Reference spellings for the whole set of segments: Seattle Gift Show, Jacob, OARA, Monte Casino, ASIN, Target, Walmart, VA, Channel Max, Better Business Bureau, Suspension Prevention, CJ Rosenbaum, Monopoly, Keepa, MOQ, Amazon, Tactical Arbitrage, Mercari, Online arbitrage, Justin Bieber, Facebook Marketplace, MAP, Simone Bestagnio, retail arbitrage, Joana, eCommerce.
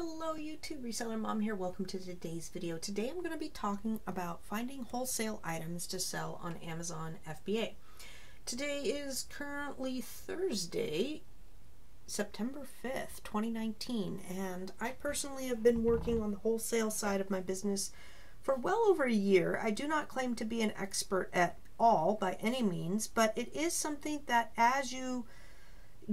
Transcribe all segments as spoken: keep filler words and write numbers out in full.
Hello YouTube, Reseller Mom here. Welcome to today's video. Today I'm going to be talking about finding wholesale items to sell on Amazon F B A. Today is currently Thursday, September fifth, twenty nineteen, and I personally have been working on the wholesale side of my business for well over a year. I do not claim to be an expert at all by any means, but it is something that as you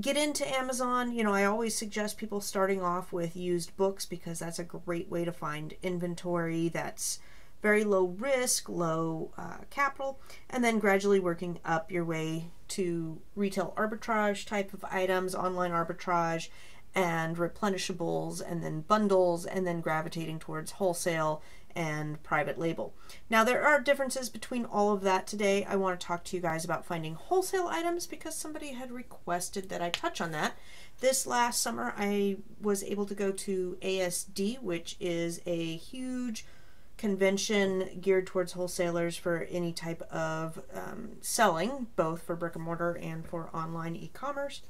get into Amazon, you know, I always suggest people starting off with used books because that's a great way to find inventory that's very low risk, low uh, capital, and then gradually working up your way to retail arbitrage type of items, online arbitrage, and replenishables, and then bundles, and then gravitating towards wholesale and private label. Now there are differences between all of that. Today I want to talk to you guys about finding wholesale items because somebody had requested that I touch on that. This last summer I was able to go to A S D, which is a huge convention geared towards wholesalers for any type of um, selling, both for brick and mortar and for online e-commerce.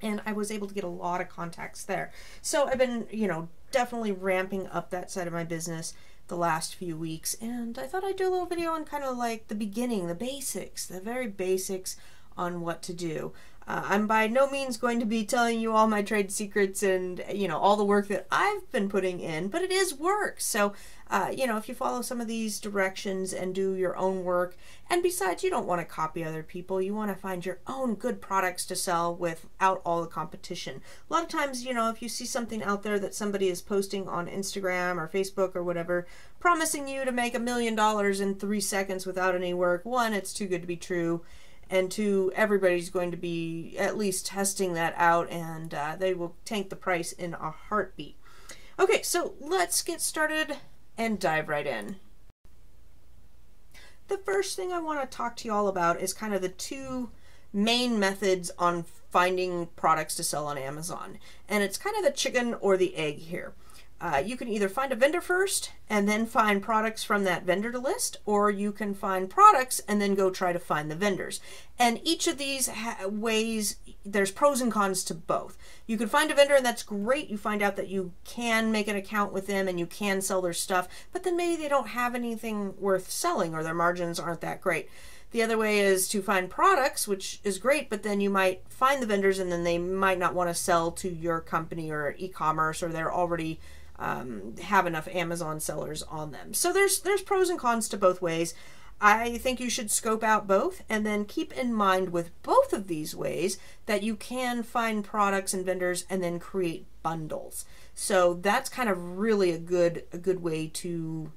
And I was able to get a lot of contacts there. So I've been, you know, definitely ramping up that side of my business the last few weeks, and I thought I'd do a little video on kind of like the beginning, the basics, the very basics on what to do. Uh, I'm by no means going to be telling you all my trade secrets and, you know, all the work that I've been putting in, but it is work. So, uh, you know, if you follow some of these directions and do your own work, and besides, you don't want to copy other people. You want to find your own good products to sell without all the competition. A lot of times, you know, if you see something out there that somebody is posting on Instagram or Facebook or whatever, promising you to make a million dollars in three seconds without any work, one, it's too good to be true. And two, everybody's going to be at least testing that out, and uh, they will tank the price in a heartbeat. Okay, so let's get started and dive right in. The first thing I want to talk to you all about is kind of the two main methods on finding products to sell on Amazon. And it's kind of the chicken or the egg here. Uh, you can either find a vendor first and then find products from that vendor to list, or you can find products and then go try to find the vendors. And each of these ha ways, there's pros and cons to both. You can find a vendor and that's great. You find out that you can make an account with them and you can sell their stuff, but then maybe they don't have anything worth selling or their margins aren't that great. The other way is to find products, which is great, but then you might find the vendors and then they might not want to sell to your company or e-commerce, or they're already Um, have enough Amazon sellers on them. So there's there's pros and cons to both ways. I think you should scope out both, and then keep in mind with both of these ways that you can find products and vendors and then create bundles. So that's kind of really a good a good way to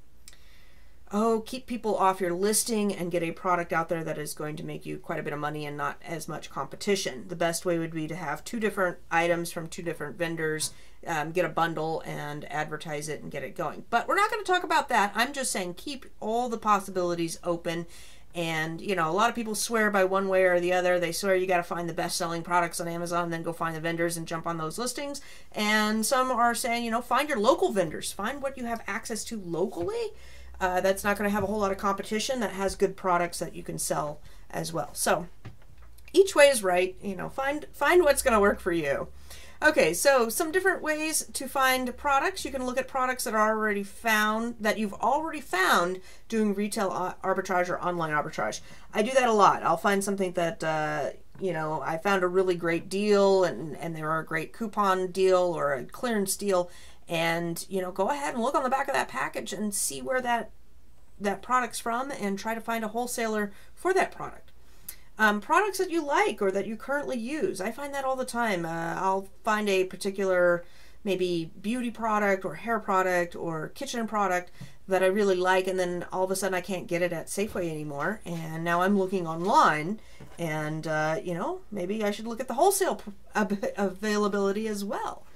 oh keep people off your listing and get a product out there that is going to make you quite a bit of money and not as much competition. The best way would be to have two different items from two different vendors. Um, get a bundle and advertise it and get it going. But we're not going to talk about that. I'm just saying keep all the possibilities open. And, you know, a lot of people swear by one way or the other. They swear you got to find the best selling products on Amazon, then go find the vendors and jump on those listings. And some are saying, you know, find your local vendors. Find what you have access to locally. Uh, that's not going to have a whole lot of competition, that has good products that you can sell as well. So each way is right. You know, find, find what's going to work for you. Okay, so some different ways to find products. You can look at products that are already found, that you've already found doing retail arbitrage or online arbitrage. I do that a lot. I'll find something that, uh, you know, I found a really great deal and, and there are a great coupon deal or a clearance deal, and, you know, go ahead and look on the back of that package and see where that, that product's from and try to find a wholesaler for that product. Um, products that you like or that you currently use. I find that all the time. Uh, I'll find a particular maybe beauty product or hair product or kitchen product that I really like, and then all of a sudden I can't get it at Safeway anymore, and now I'm looking online and uh, you know, maybe I should look at the wholesale availability as well.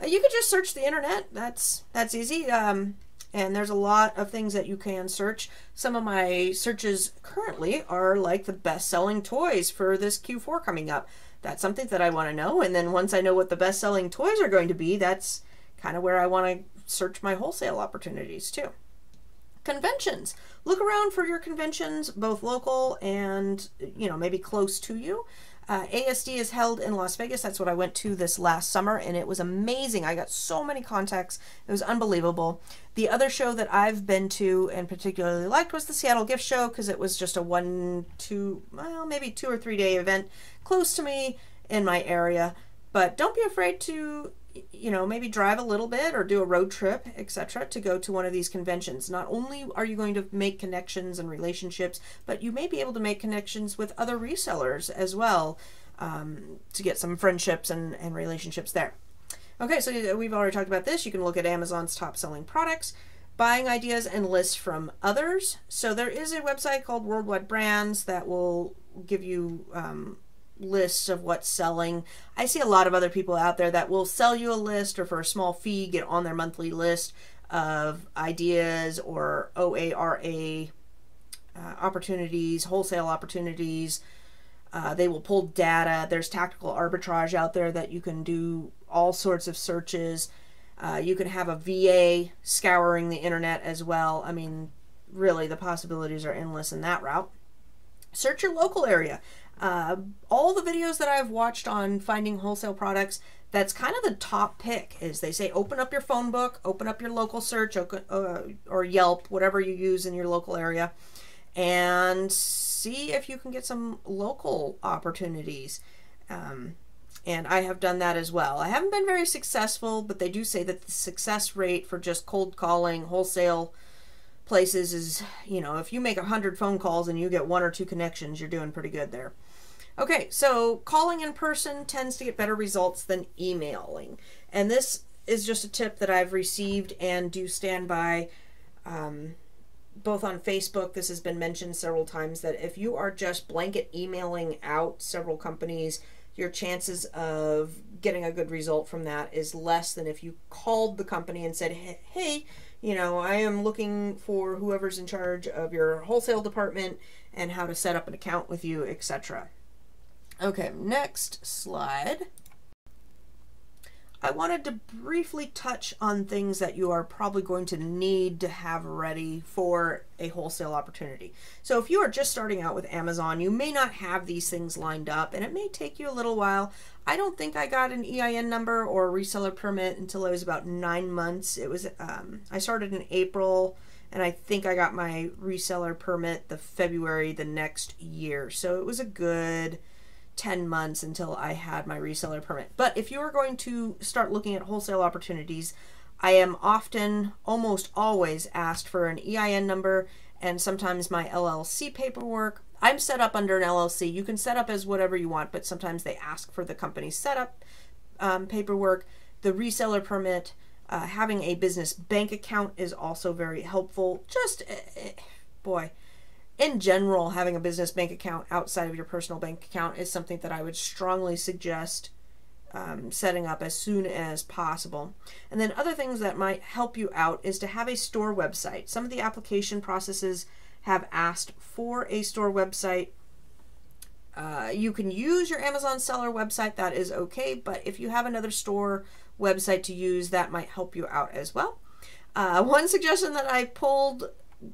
Uh, you could just search the internet. That's, that's easy. Um, And there's a lot of things that you can search. Some of my searches currently are like the best-selling toys for this Q four coming up. That's something that I want to know. And then once I know what the best-selling toys are going to be, that's kind of where I want to search my wholesale opportunities too. Conventions. Look around for your conventions, both local and, you know, maybe close to you. Uh, A S D is held in Las Vegas. That's what I went to this last summer, and it was amazing. I got so many contacts. It was unbelievable. The other show that I've been to and particularly liked was the Seattle Gift Show, because it was just a one, two, well, maybe two or three day event close to me in my area. But don't be afraid to, you know, maybe drive a little bit or do a road trip, et cetera, to go to one of these conventions. Not only are you going to make connections and relationships, but you may be able to make connections with other resellers as well, um, to get some friendships and, and relationships there. Okay, so we've already talked about this. You can look at Amazon's top selling products, buying ideas and lists from others. So there is a website called Worldwide Brands that will give you um, lists of what's selling. I see a lot of other people out there that will sell you a list, or for a small fee get on their monthly list of ideas or O A R A uh, opportunities, wholesale opportunities. Uh, they will pull data. There's Tactical Arbitrage out there that you can do all sorts of searches. Uh, you can have a V A scouring the internet as well. I mean, really, the possibilities are endless in that route. Search your local area. Uh, all the videos that I've watched on finding wholesale products, that's kind of the top pick, is they say open up your phone book, open up your local search, or Yelp, whatever you use in your local area, and see if you can get some local opportunities. Um, and I have done that as well. I haven't been very successful, but they do say that the success rate for just cold calling wholesale places is, you know, if you make a hundred phone calls and you get one or two connections, you're doing pretty good there. Okay, so calling in person tends to get better results than emailing. And this is just a tip that I've received and do stand by. Um, both on Facebook, this has been mentioned several times, that if you are just blanket emailing out several companies, your chances of getting a good result from that is less than if you called the company and said, hey, you know, I am looking for whoever's in charge of your wholesale department and how to set up an account with you, et cetera. Okay, next slide. I wanted to briefly touch on things that you are probably going to need to have ready for a wholesale opportunity. So if you are just starting out with Amazon, you may not have these things lined up, and it may take you a little while. I don't think I got an E I N number or a reseller permit until I was about nine months. It was um, I started in April, and I think I got my reseller permit the February the next year. So it was a good ten months until I had my reseller permit. But if you are going to start looking at wholesale opportunities, I am often, almost always, asked for an E I N number and sometimes my L L C paperwork. I'm set up under an L L C. You can set up as whatever you want, but sometimes they ask for the company's setup um, paperwork. The reseller permit, uh, having a business bank account is also very helpful. Just, eh, boy. In general, having a business bank account outside of your personal bank account is something that I would strongly suggest um, setting up as soon as possible. And then other things that might help you out is to have a store website. Some of the application processes have asked for a store website. Uh, you can use your Amazon seller website, that is okay, but if you have another store website to use, that might help you out as well. Uh, one suggestion that I pulled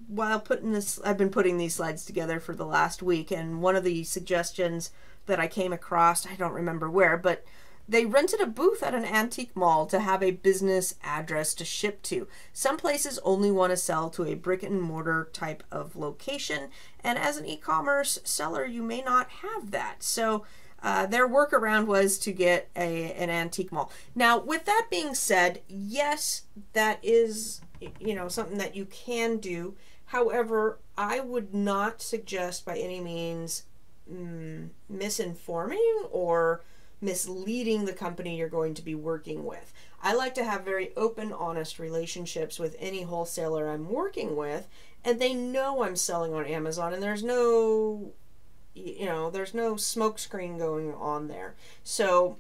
while putting this, I've been putting these slides together for the last week, and one of the suggestions that I came across, I don't remember where, but they rented a booth at an antique mall to have a business address to ship to. Some places only want to sell to a brick and mortar type of location, and as an e-commerce seller, you may not have that. So uh, their workaround was to get a, an antique mall. Now, with that being said, yes, that is, you know, something that you can do. However, I would not suggest by any means mm, misinforming or misleading the company you're going to be working with. I like to have very open, honest relationships with any wholesaler I'm working with, and they know I'm selling on Amazon, and there's no, you know, there's no smoke screen going on there. So,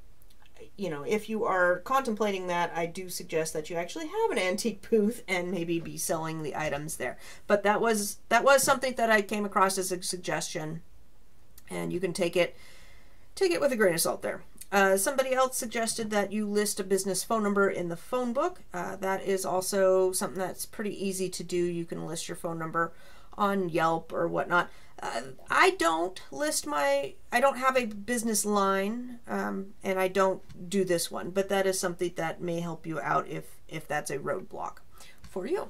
you know, if you are contemplating that, I do suggest that you actually have an antique booth and maybe be selling the items there. But that was that was something that I came across as a suggestion, and you can take it take it with a grain of salt there. Uh, somebody else suggested that you list a business phone number in the phone book. Uh, that is also something that's pretty easy to do. You can list your phone number on Yelp or whatnot. Uh, I don't list my, I don't have a business line, um, and I don't do this one, but that is something that may help you out if, if that's a roadblock for you.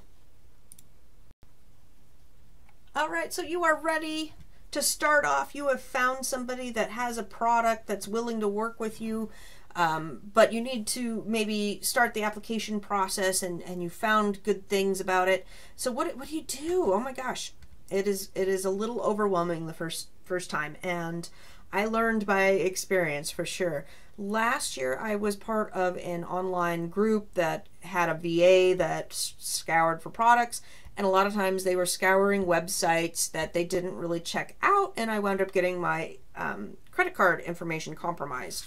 All right, so you are ready to start off. You have found somebody that has a product that's willing to work with you, um, but you need to maybe start the application process, and, and you found good things about it. So what, what do you do? Oh my gosh. It is it is a little overwhelming the first first time, and I learned by experience for sure. Last year I was part of an online group that had a V A that scoured for products, and a lot of times they were scouring websites that they didn't really check out, and I wound up getting my um, credit card information compromised.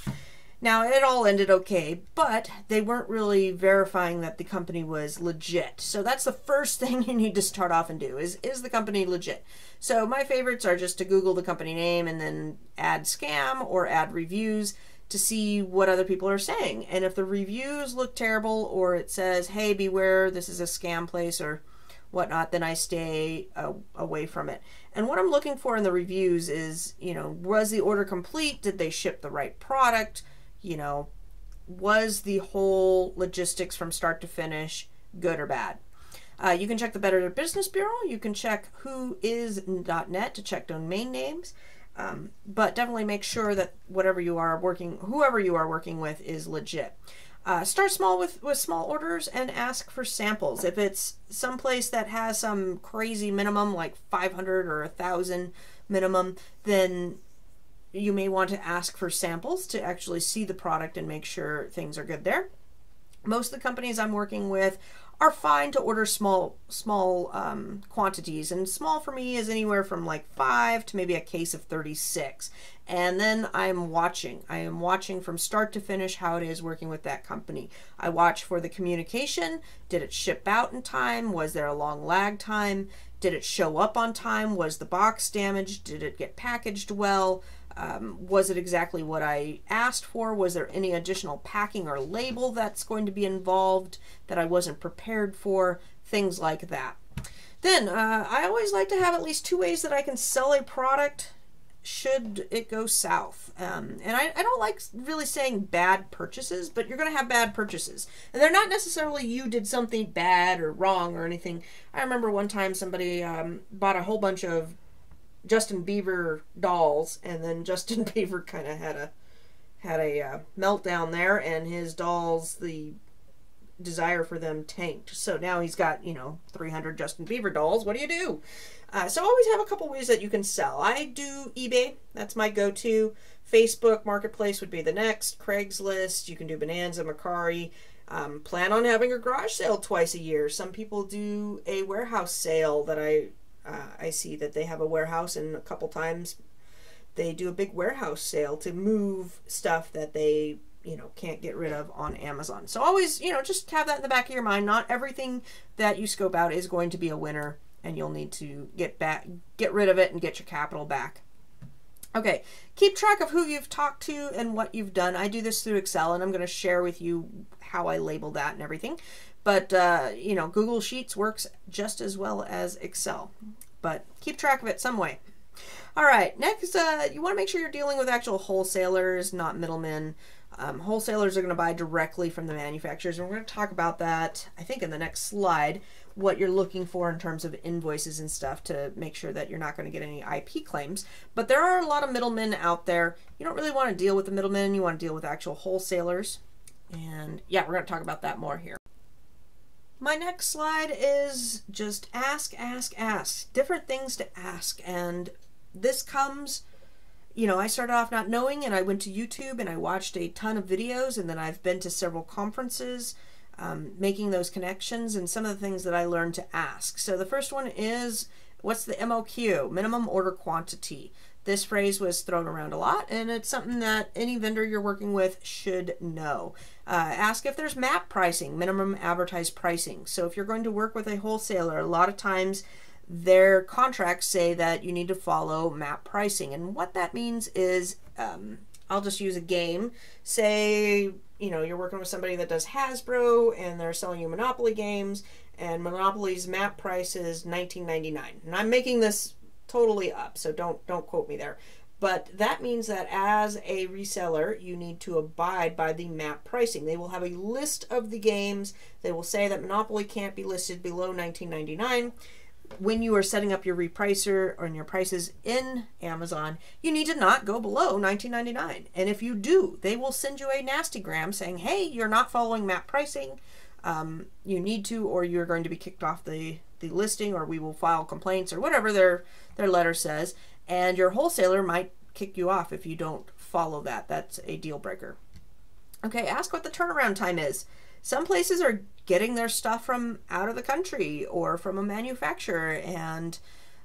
Now, it all ended okay, but they weren't really verifying that the company was legit. So that's the first thing you need to start off and do is, is the company legit? So my favorites are just to Google the company name and then add scam or add reviews to see what other people are saying. And if the reviews look terrible or it says, hey, beware, this is a scam place or whatnot, then I stay uh, away from it. And what I'm looking for in the reviews is, you know, was the order complete? Did they ship the right product? You know, was the whole logistics from start to finish good or bad? Uh, you can check the Better Business Bureau. You can check who is dot net to check domain names. Um, but definitely make sure that whatever you are working, whoever you are working with is legit. Uh, start small with, with small orders and ask for samples. If it's someplace that has some crazy minimum, like five hundred or one thousand minimum, then you may want to ask for samples to actually see the product and make sure things are good there. Most of the companies I'm working with are fine to order small small um, quantities, and small for me is anywhere from like five to maybe a case of thirty-six. And then I'm watching. I am watching from start to finish how it is working with that company. I watch for the communication. Did it ship out in time? Was there a long lag time? Did it show up on time? Was the box damaged? Did it get packaged well? Um, was it exactly what I asked for? Was there any additional packing or label that's going to be involved that I wasn't prepared for? Things like that. Then uh, I always like to have at least two ways that I can sell a product should it go south. Um, and I, I don't like really saying bad purchases, but you're going to have bad purchases. And they're not necessarily you did something bad or wrong or anything. I remember one time somebody um, bought a whole bunch of Justin Bieber dolls, and then Justin Bieber kind of had a had a uh, meltdown there, and his dolls, the desire for them tanked. So now he's got, you know, three hundred Justin Bieber dolls. What do you do? Uh, so always have a couple ways that you can sell. I do eBay. That's my go-to. Facebook Marketplace would be the next. Craigslist. You can do Bonanza, Mercari. Um, plan on having a garage sale twice a year. Some people do a warehouse sale that I Uh, I see that they have a warehouse, and a couple times they do a big warehouse sale to move stuff that they, you know, can't get rid of on Amazon. So always, you know, just have that in the back of your mind. Not everything that you scope out is going to be a winner, and you'll need to get back, get rid of it and get your capital back. Okay, keep track of who you've talked to and what you've done. I do this through Excel, and I'm going to share with you how I label that and everything. But, uh, you know, Google Sheets works just as well as Excel. But keep track of it some way. All right, next, uh, you want to make sure you're dealing with actual wholesalers, not middlemen. Um, wholesalers are going to buy directly from the manufacturers, and we're going to talk about that, I think, in the next slide, what you're looking for in terms of invoices and stuff to make sure that you're not going to get any I P claims. But there are a lot of middlemen out there. You don't really want to deal with the middlemen. You want to deal with actual wholesalers. And yeah, we're going to talk about that more here. My next slide is just ask, ask, ask. Different things to ask. And this comes, you know, I started off not knowing, and I went to YouTube and I watched a ton of videos, and then I've been to several conferences um, making those connections and some of the things that I learned to ask. So the first one is, what's the M O Q, minimum order quantity? This phrase was thrown around a lot, and it's something that any vendor you're working with should know. Uh, ask if there's MAP pricing, minimum advertised pricing. So if you're going to work with a wholesaler, a lot of times their contracts say that you need to follow MAP pricing. And what that means is, um, I'll just use a game. Say you know, you're working with somebody that does Hasbro and they're selling you Monopoly games, and Monopoly's map price is nineteen ninety-nine. And I'm making this totally up, so don't don't quote me there. But that means that as a reseller, you need to abide by the map pricing. They will have a list of the games. They will say that Monopoly can't be listed below nineteen ninety-nine. When you are setting up your repricer or your prices in Amazon, you need to not go below nineteen ninety-nine. And if you do, they will send you a nastygram saying, hey, you're not following map pricing. Um, you need to, or you're going to be kicked off the, the listing, or we will file complaints, or whatever their, their letter says. And your wholesaler might kick you off if you don't follow that. That's a deal breaker. Okay, ask what the turnaround time is. Some places are getting their stuff from out of the country or from a manufacturer, and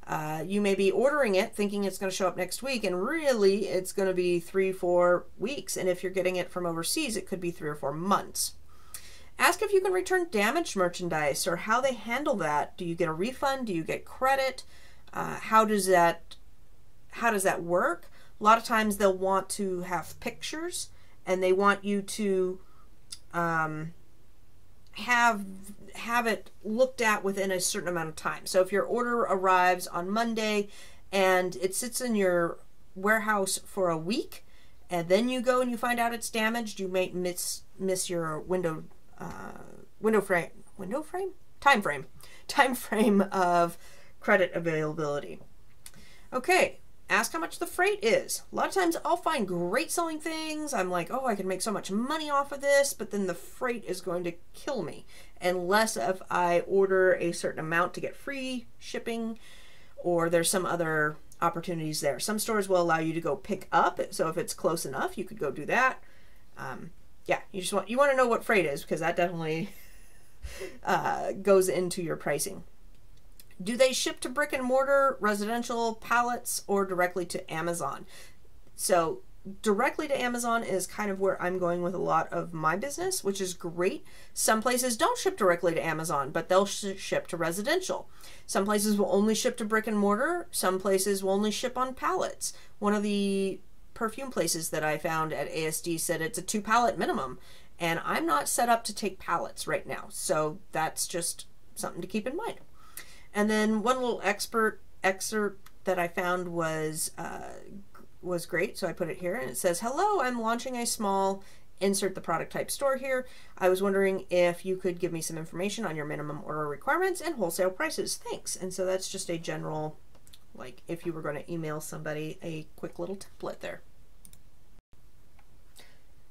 uh, you may be ordering it thinking it's going to show up next week, and really it's going to be three, four weeks. And if you're getting it from overseas, it could be three or four months. Ask if you can return damaged merchandise or how they handle that. Do you get a refund? Do you get credit? Uh, how does that How does that work? A lot of times they'll want to have pictures, and they want you to um, have have it looked at within a certain amount of time. So if your order arrives on Monday and it sits in your warehouse for a week, and then you go and you find out it's damaged, you may miss miss your window uh, window frame window frame time frame time frame of credit availability. Okay. Ask how much the freight is. A lot of times I'll find great selling things. I'm like, oh, I can make so much money off of this, but then the freight is going to kill me unless if I order a certain amount to get free shipping, or there's some other opportunities there. Some stores will allow you to go pick up. So if it's close enough, you could go do that. Um, yeah, you just want, you want to know what freight is, because that definitely uh, goes into your pricing. Do they ship to brick and mortar, residential pallets, or directly to Amazon? So directly to Amazon is kind of where I'm going with a lot of my business, which is great. Some places don't ship directly to Amazon, but they'll sh ship to residential. Some places will only ship to brick and mortar. Some places will only ship on pallets. One of the perfume places that I found at A S D said it's a two pallet minimum, and I'm not set up to take pallets right now. So that's just something to keep in mind. And then one little expert excerpt that I found was uh, was great, so I put it here, and it says, hello, I'm launching a small, insert the product type store here. I was wondering if you could give me some information on your minimum order requirements and wholesale prices. Thanks. And so that's just a general, like if you were going to email somebody, a quick little template there.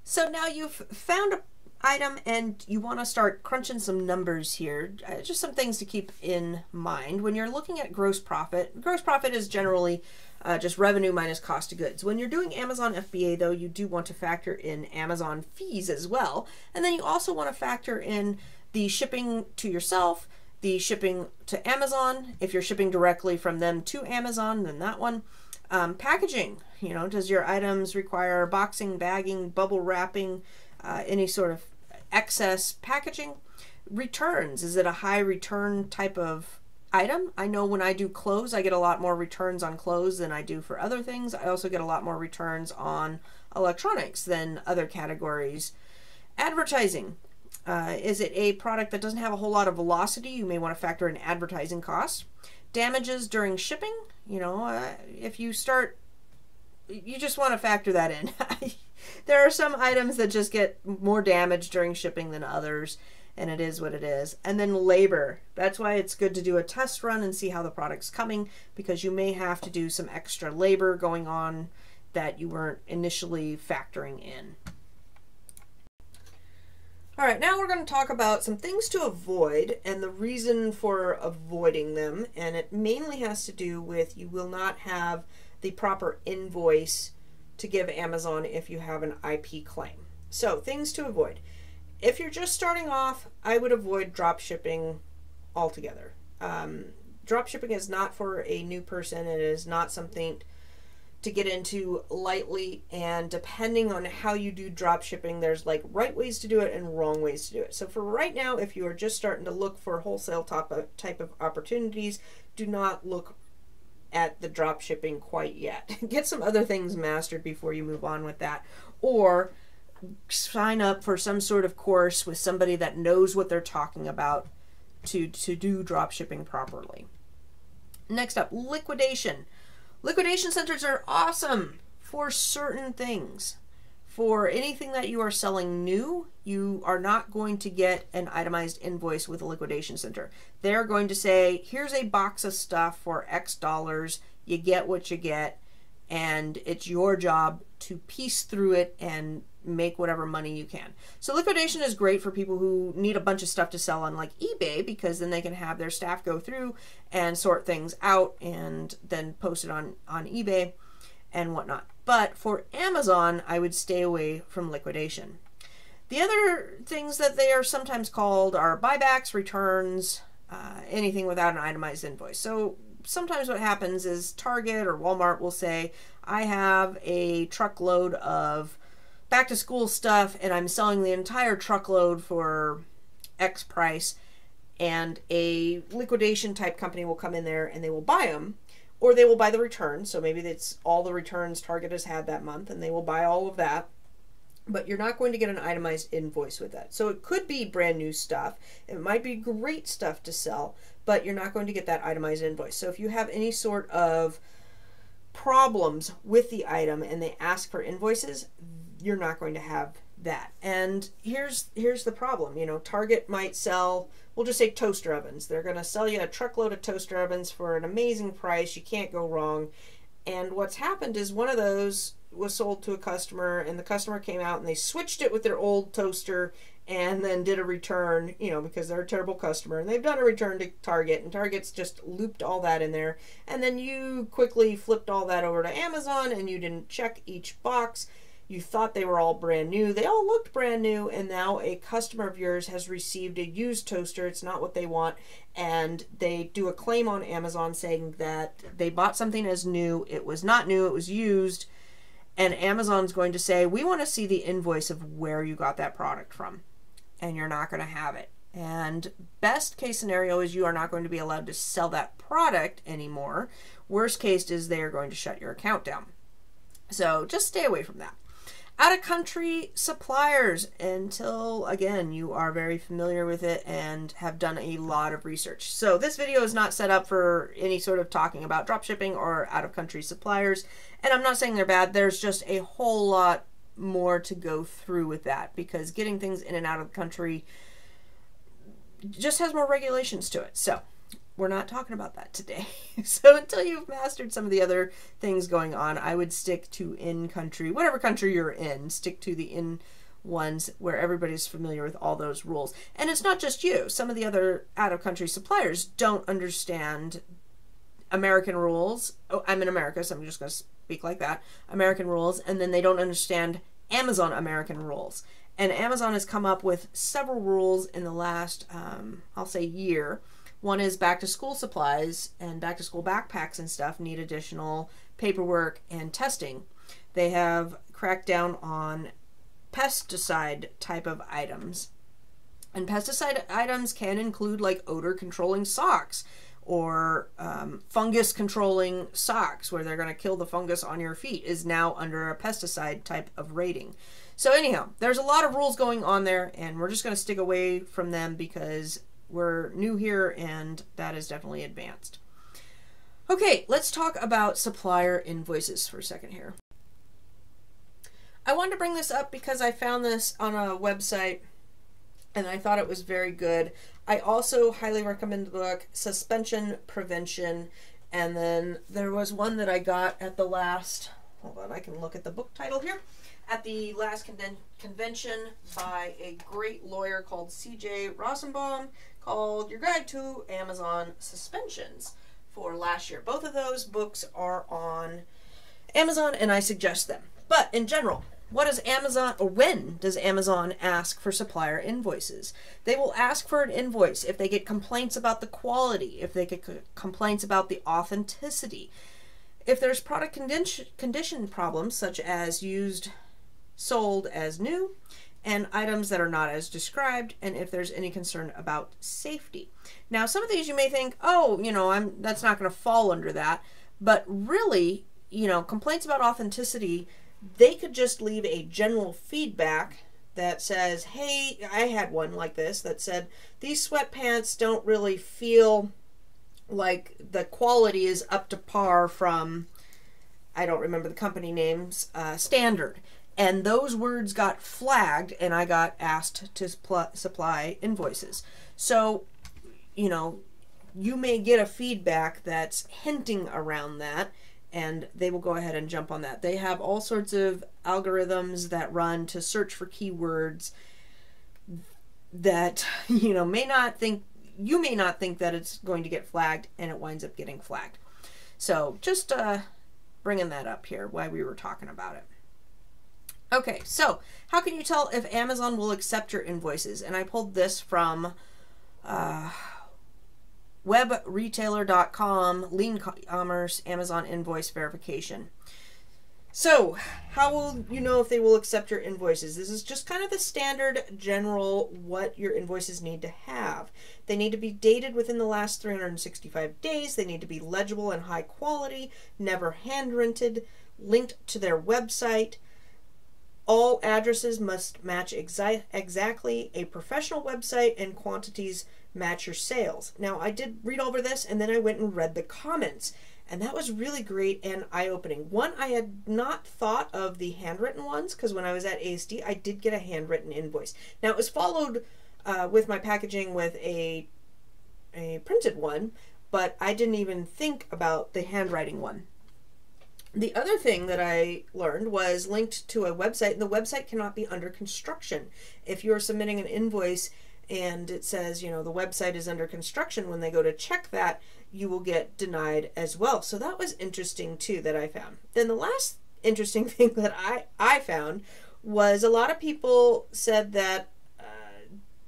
So now you've found a item and you want to start crunching some numbers here. Uh, just some things to keep in mind when you're looking at gross profit. Gross profit is generally uh, just revenue minus cost of goods. When you're doing Amazon F B A though, you do want to factor in Amazon fees as well. And then you also want to factor in the shipping to yourself, the shipping to Amazon. If you're shipping directly from them to Amazon, then that one. Um, packaging, you know, does your items require boxing, bagging, bubble wrapping, Uh, any sort of excess packaging? Returns, is it a high return type of item? I know when I do clothes, I get a lot more returns on clothes than I do for other things. I also get a lot more returns on electronics than other categories. Advertising, uh, is it a product that doesn't have a whole lot of velocity? You may want to factor in advertising costs. Damages during shipping, you know, uh, if you start, you just want to factor that in. There are some items that just get more damage during shipping than others, and it is what it is. And then labor. That's why it's good to do a test run and see how the product's coming, because you may have to do some extra labor going on that you weren't initially factoring in. All right, now we're going to talk about some things to avoid and the reason for avoiding them. And it mainly has to do with you will not have the proper invoice to give Amazon if you have an I P claim. So things to avoid. If you're just starting off, I would avoid drop shipping altogether. Um, drop shipping is not for a new person. It is not something to get into lightly, and depending on how you do drop shipping, there's like right ways to do it and wrong ways to do it. So for right now, if you are just starting to look for wholesale type of, type of opportunities, do not look at the drop shipping quite yet. Get some other things mastered before you move on with that, or sign up for some sort of course with somebody that knows what they're talking about to, to do drop shipping properly. Next up, liquidation. Liquidation centers are awesome for certain things. For anything that you are selling new, you are not going to get an itemized invoice with a liquidation center. They're going to say, here's a box of stuff for X dollars, you get what you get, and it's your job to piece through it and make whatever money you can. So liquidation is great for people who need a bunch of stuff to sell on like eBay, because then they can have their staff go through and sort things out and then post it on, on eBay and whatnot. But for Amazon, I would stay away from liquidation. The other things that they are sometimes called are buybacks, returns, uh, anything without an itemized invoice. So sometimes what happens is Target or Walmart will say, I have a truckload of back to school stuff and I'm selling the entire truckload for X price, and a liquidation type company will come in there and they will buy them. Or they will buy the returns, so maybe that's all the returns Target has had that month, and they will buy all of that. But you're not going to get an itemized invoice with that. So it could be brand new stuff. It might be great stuff to sell, but you're not going to get that itemized invoice. So if you have any sort of problems with the item and they ask for invoices, you're not going to have that. And here's here's the problem. You know, Target might sell, we'll just say toaster ovens. They're gonna sell you a truckload of toaster ovens for an amazing price. You can't go wrong. And what's happened is one of those was sold to a customer, and the customer came out and they switched it with their old toaster and then did a return, you know, because they're a terrible customer, and they've done a return to Target, and Target's just looped all that in there. And then you quickly flipped all that over to Amazon and you didn't check each box. You thought they were all brand new. They all looked brand new, and now a customer of yours has received a used toaster. It's not what they want, and they do a claim on Amazon saying that they bought something as new. It was not new, it was used, and Amazon's going to say, we want to see the invoice of where you got that product from, and you're not going to have it. And best case scenario is you are not going to be allowed to sell that product anymore. Worst case is they are going to shut your account down. So just stay away from that. Out-of-country suppliers, until, again, you are very familiar with it and have done a lot of research. So this video is not set up for any sort of talking about dropshipping or out-of-country suppliers, and I'm not saying they're bad. There's just a whole lot more to go through with that, because getting things in and out of the country just has more regulations to it. So we're not talking about that today. So until you've mastered some of the other things going on, I would stick to in-country, whatever country you're in, stick to the in ones where everybody's familiar with all those rules. And it's not just you. Some of the other out-of-country suppliers don't understand American rules. Oh, I'm in America, so I'm just gonna speak like that. American rules, and then they don't understand Amazon American rules. And Amazon has come up with several rules in the last, um, I'll say year. One is back to school supplies and back to school backpacks and stuff need additional paperwork and testing. They have cracked down on pesticide type of items. And pesticide items can include like odor controlling socks or um, fungus controlling socks, where they're going to kill the fungus on your feet, is now under a pesticide type of rating. So anyhow, there's a lot of rules going on there, and we're just going to stick away from them because we're new here and that is definitely advanced. Okay, let's talk about supplier invoices for a second here. I wanted to bring this up because I found this on a website and I thought it was very good. I also highly recommend the book, Suspension Prevention, and then there was one that I got at the last, hold on, I can look at the book title here, at the last convention by a great lawyer called C J Rosenbaum called Your Guide to Amazon Suspensions for last year. Both of those books are on Amazon and I suggest them. But in general, what does Amazon, or when does Amazon ask for supplier invoices? They will ask for an invoice if they get complaints about the quality, if they get complaints about the authenticity, if there's product condition, condition problems such as used sold as new, and items that are not as described, and if there's any concern about safety. Now, some of these you may think, oh, you know, I'm that's not going to fall under that, but really, you know, complaints about authenticity they could just leave a general feedback that says, hey, I had one like this that said, these sweatpants don't really feel like the quality is up to par from, I don't remember the company name's uh, standard. And those words got flagged and I got asked to supply invoices. So, you know, you may get a feedback that's hinting around that, and they will go ahead and jump on that. They have all sorts of algorithms that run to search for keywords that, you know, may not think, you may not think that it's going to get flagged, and it winds up getting flagged. So just uh, bringing that up here while we were talking about it. Okay, so how can you tell if Amazon will accept your invoices? And I pulled this from uh, web retailer dot com, Lean Commerce, Amazon Invoice Verification. So how will you know if they will accept your invoices? This is just kind of the standard general what your invoices need to have. They need to be dated within the last three hundred sixty-five days. They need to be legible and high quality, never hand-rented, linked to their website. All addresses must match exa exactly a professional website, and quantities match your sales. Now, I did read over this, and then I went and read the comments, and that was really great and eye-opening. One, I had not thought of the handwritten ones, because when I was at A S D, I did get a handwritten invoice. Now, it was followed uh, with my packaging with a, a printed one, but I didn't even think about the handwriting one. The other thing that I learned was linked to a website, and the website cannot be under construction. If you're submitting an invoice and it says, you know, the website is under construction, when they go to check that, you will get denied as well. So that was interesting too that I found. Then the last interesting thing that I, I found was a lot of people said that, uh,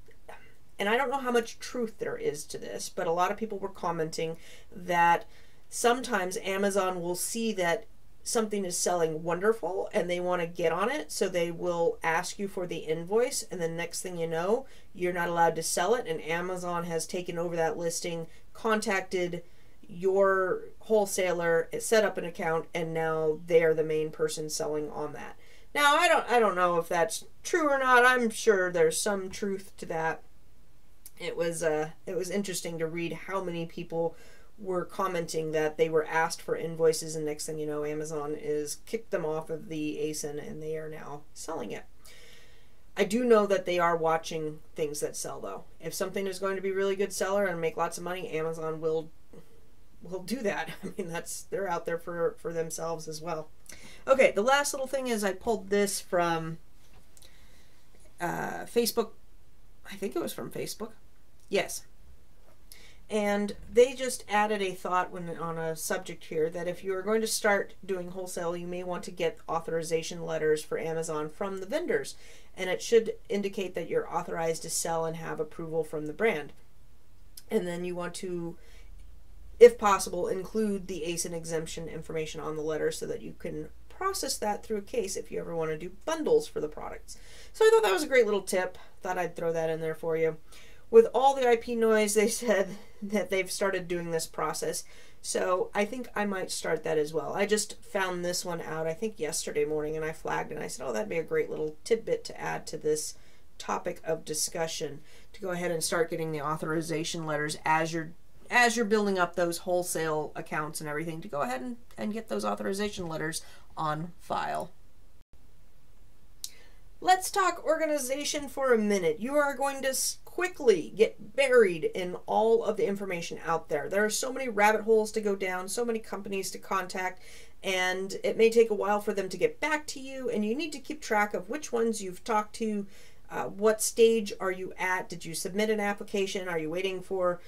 and I don't know how much truth there is to this, but a lot of people were commenting that sometimes Amazon will see that something is selling wonderful and they want to get on it, so they will ask you for the invoice, and the next thing you know, you're not allowed to sell it, and Amazon has taken over that listing, contacted your wholesaler, set up an account, and now they're the main person selling on that. Now, I don't I don't know if that's true or not. I'm sure there's some truth to that. It was uh it was interesting to read how many people were commenting that they were asked for invoices, and next thing you know, Amazon is kicked them off of the A S I N and they are now selling it. I do know that they are watching things that sell, though. If something is going to be a really good seller and make lots of money, Amazon will will do that. I mean, that's, they're out there for, for themselves as well. Okay, the last little thing is I pulled this from uh, Facebook. I think it was from Facebook. Yes. And they just added a thought when on a subject here that if you are going to start doing wholesale, you may want to get authorization letters for Amazon from the vendors, and it should indicate that you're authorized to sell and have approval from the brand. And then you want to, if possible, include the A S I N exemption information on the letter so that you can process that through a case if you ever want to do bundles for the products. So I thought that was a great little tip. Thought I'd throw that in there for you. With all the I P noise, they said that they've started doing this process, so I think I might start that as well. I just found this one out, I think, yesterday morning, and I flagged, and I said, oh, that'd be a great little tidbit to add to this topic of discussion, to go ahead and start getting the authorization letters as you're, as you're building up those wholesale accounts and everything, to go ahead and, and get those authorization letters on file. Let's talk organization for a minute. You are going to quickly get buried in all of the information out there. There are so many rabbit holes to go down, so many companies to contact, and it may take a while for them to get back to you, and you need to keep track of which ones you've talked to, uh, what stage are you at, did you submit an application, are you waiting for,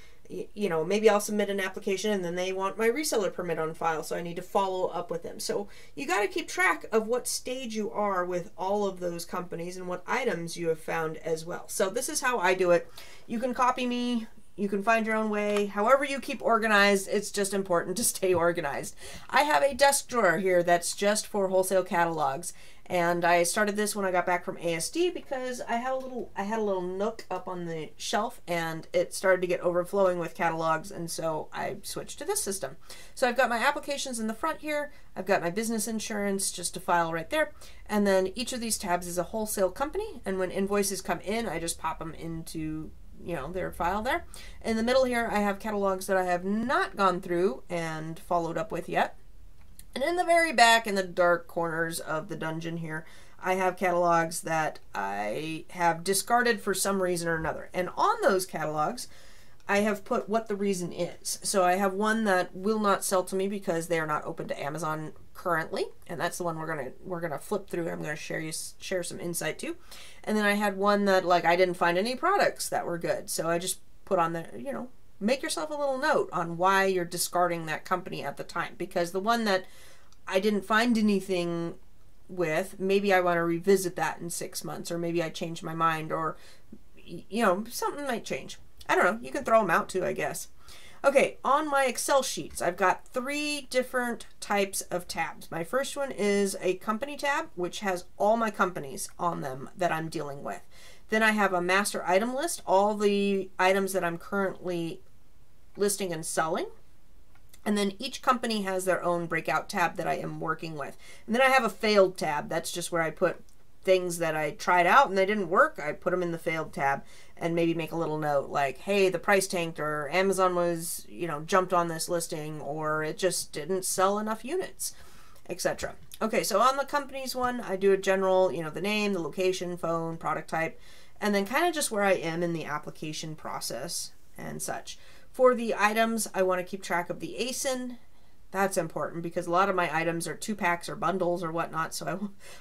you know, maybe I'll submit an application and then they want my reseller permit on file, so I need to follow up with them. So you got to keep track of what stage you are with all of those companies and what items you have found as well. So this is how I do it. You can copy me. You can find your own way. However you keep organized, it's just important to stay organized. I have a desk drawer here that's just for wholesale catalogs. And I started this when I got back from A S D because I had a little, I had a little nook up on the shelf and it started to get overflowing with catalogs, and so I switched to this system. So I've got my applications in the front here, I've got my business insurance just to file right there, and then each of these tabs is a wholesale company, and when invoices come in I just pop them into, you know, their file there. In the middle here I have catalogs that I have not gone through and followed up with yet. And in the very back, in the dark corners of the dungeon here, I have catalogs that I have discarded for some reason or another. And on those catalogs, I have put what the reason is. So I have one that will not sell to me because they are not open to Amazon currently, and that's the one we're gonna we're gonna flip through. I'm gonna share you share some insight to. And then I had one that, like, I didn't find any products that were good, so I just put on the, you know, make yourself a little note on why you're discarding that company at the time, because the one that I didn't find anything with, maybe I want to revisit that in six months, or maybe I change my mind, or, you know, something might change. I don't know. You can throw them out too, I guess. Okay, on my Excel sheets, I've got three different types of tabs. My first one is a company tab, which has all my companies on them that I'm dealing with. Then I have a master item list, all the items that I'm currently listing and selling. And then each company has their own breakout tab that I am working with. And then I have a failed tab. That's just where I put things that I tried out and they didn't work. I put them in the failed tab and maybe make a little note like, hey, the price tanked, or Amazon was, you know, jumped on this listing, or it just didn't sell enough units, et cetera. Okay, so on the companies one, I do a general, you know, the name, the location, phone, product type, and then kind of just where I am in the application process and such. For the items, I want to keep track of the A S I N. That's important because a lot of my items are two packs or bundles or whatnot, so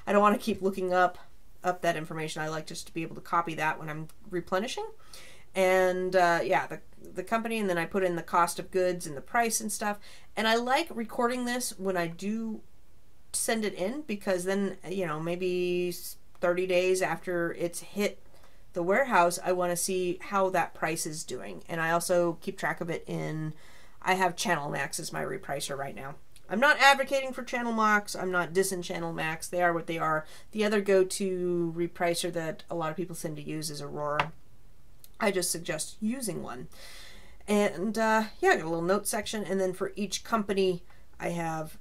I, I don't want to keep looking up, up that information. I like just to be able to copy that when I'm replenishing. And uh, yeah, the, the company, and then I put in the cost of goods and the price and stuff. And I like recording this when I do send it in, because then, you know, maybe thirty days after it's hit the warehouse, I want to see how that price is doing. And I also keep track of it in, I have Channel Max as my repricer right now. I'm not advocating for Channel Max. I'm not dissing Channel Max. They are what they are. The other go-to repricer that a lot of people seem to use is OARA. I just suggest using one. And uh, yeah, I got a little note section. And then for each company, I have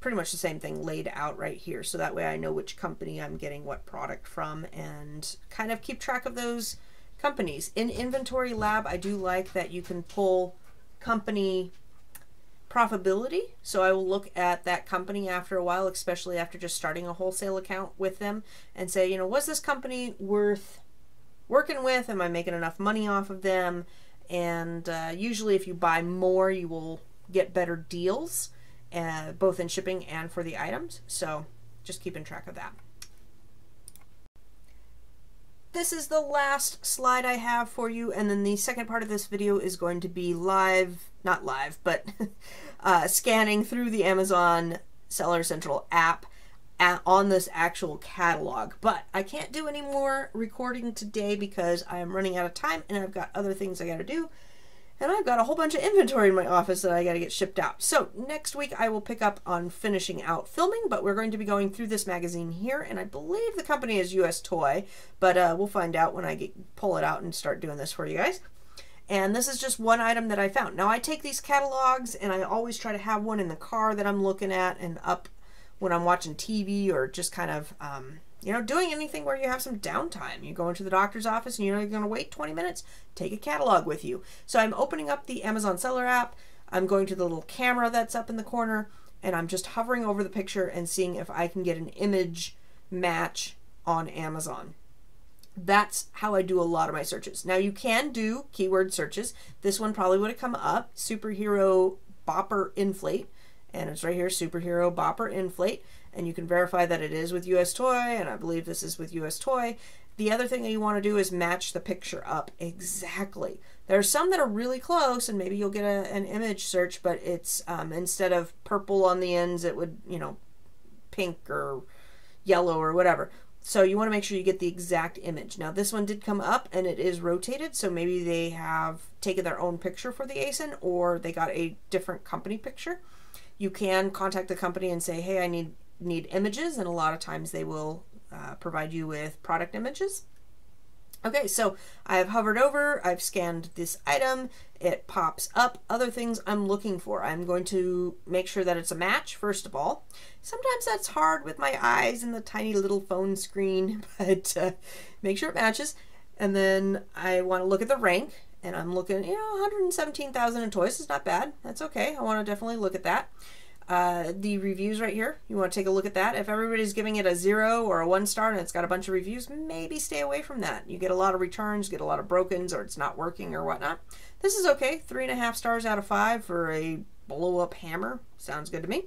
pretty much the same thing laid out right here, so that way I know which company I'm getting what product from and kind of keep track of those companies. In Inventory Lab, I do like that you can pull company profitability, so I will look at that company after a while, especially after just starting a wholesale account with them, and say, you know, was this company worth working with? Am I making enough money off of them? And uh, usually if you buy more, you will get better deals, Uh, both in shipping and for the items, so just keeping track of that. This is the last slide I have for you, and then the second part of this video is going to be live, not live, but uh, scanning through the Amazon Seller Central app at, on this actual catalog. But I can't do any more recording today because I'm running out of time and I've got other things I gotta do. And I've got a whole bunch of inventory in my office that I got to get shipped out. So next week I will pick up on finishing out filming, but we're going to be going through this magazine here, and I believe the company is U S Toy, but uh, we'll find out when I get, pull it out and start doing this for you guys. And this is just one item that I found. Now I take these catalogs and I always try to have one in the car that I'm looking at and up when I'm watching T V or just kind of, um, you know, doing anything where you have some downtime. You go into the doctor's office and you're not going to wait twenty minutes, take a catalog with you. So I'm opening up the Amazon Seller app. I'm going to the little camera that's up in the corner and I'm just hovering over the picture and seeing if I can get an image match on Amazon. That's how I do a lot of my searches. Now you can do keyword searches. This one probably would have come up, superhero bopper inflate. And it's right here, superhero bopper inflate. And you can verify that it is with U S Toy, and I believe this is with U S Toy. The other thing that you want to do is match the picture up exactly. There are some that are really close, and maybe you'll get a, an image search, but it's um, instead of purple on the ends, it would, you know, pink or yellow or whatever. So you want to make sure you get the exact image. Now this one did come up and it is rotated, so maybe they have taken their own picture for the A S I N, or they got a different company picture. You can contact the company and say, hey, I need need images, and a lot of times they will uh, provide you with product images. Okay, so I've hovered over, I've scanned this item, it pops up other things I'm looking for. I'm going to make sure that it's a match, first of all. Sometimes that's hard with my eyes and the tiny little phone screen, but uh, make sure it matches. And then I want to look at the rank, and I'm looking, you know, one hundred seventeen thousand in toys is not bad. That's okay, I want to definitely look at that. Uh, the reviews right here, you want to take a look at that. If everybody's giving it a zero or a one star and it's got a bunch of reviews, maybe stay away from that. You get a lot of returns, get a lot of brokens, or it's not working or whatnot. This is okay, three and a half stars out of five for a blow up hammer. Sounds good to me.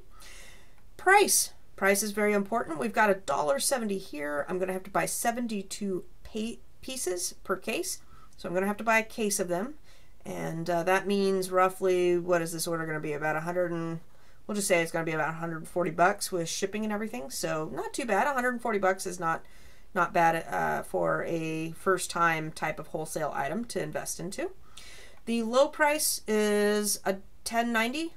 Price, price is very important. We've got a dollar seventy here. I'm gonna have to buy seventy-two pay pieces per case. So I'm gonna have to buy a case of them. And uh, that means roughly, what is this order gonna be? About a hundred and, we'll just say it's going to be about one hundred forty bucks with shipping and everything, so not too bad. one hundred forty bucks is not not bad uh, for a first-time type of wholesale item to invest into. The low price is a ten ninety.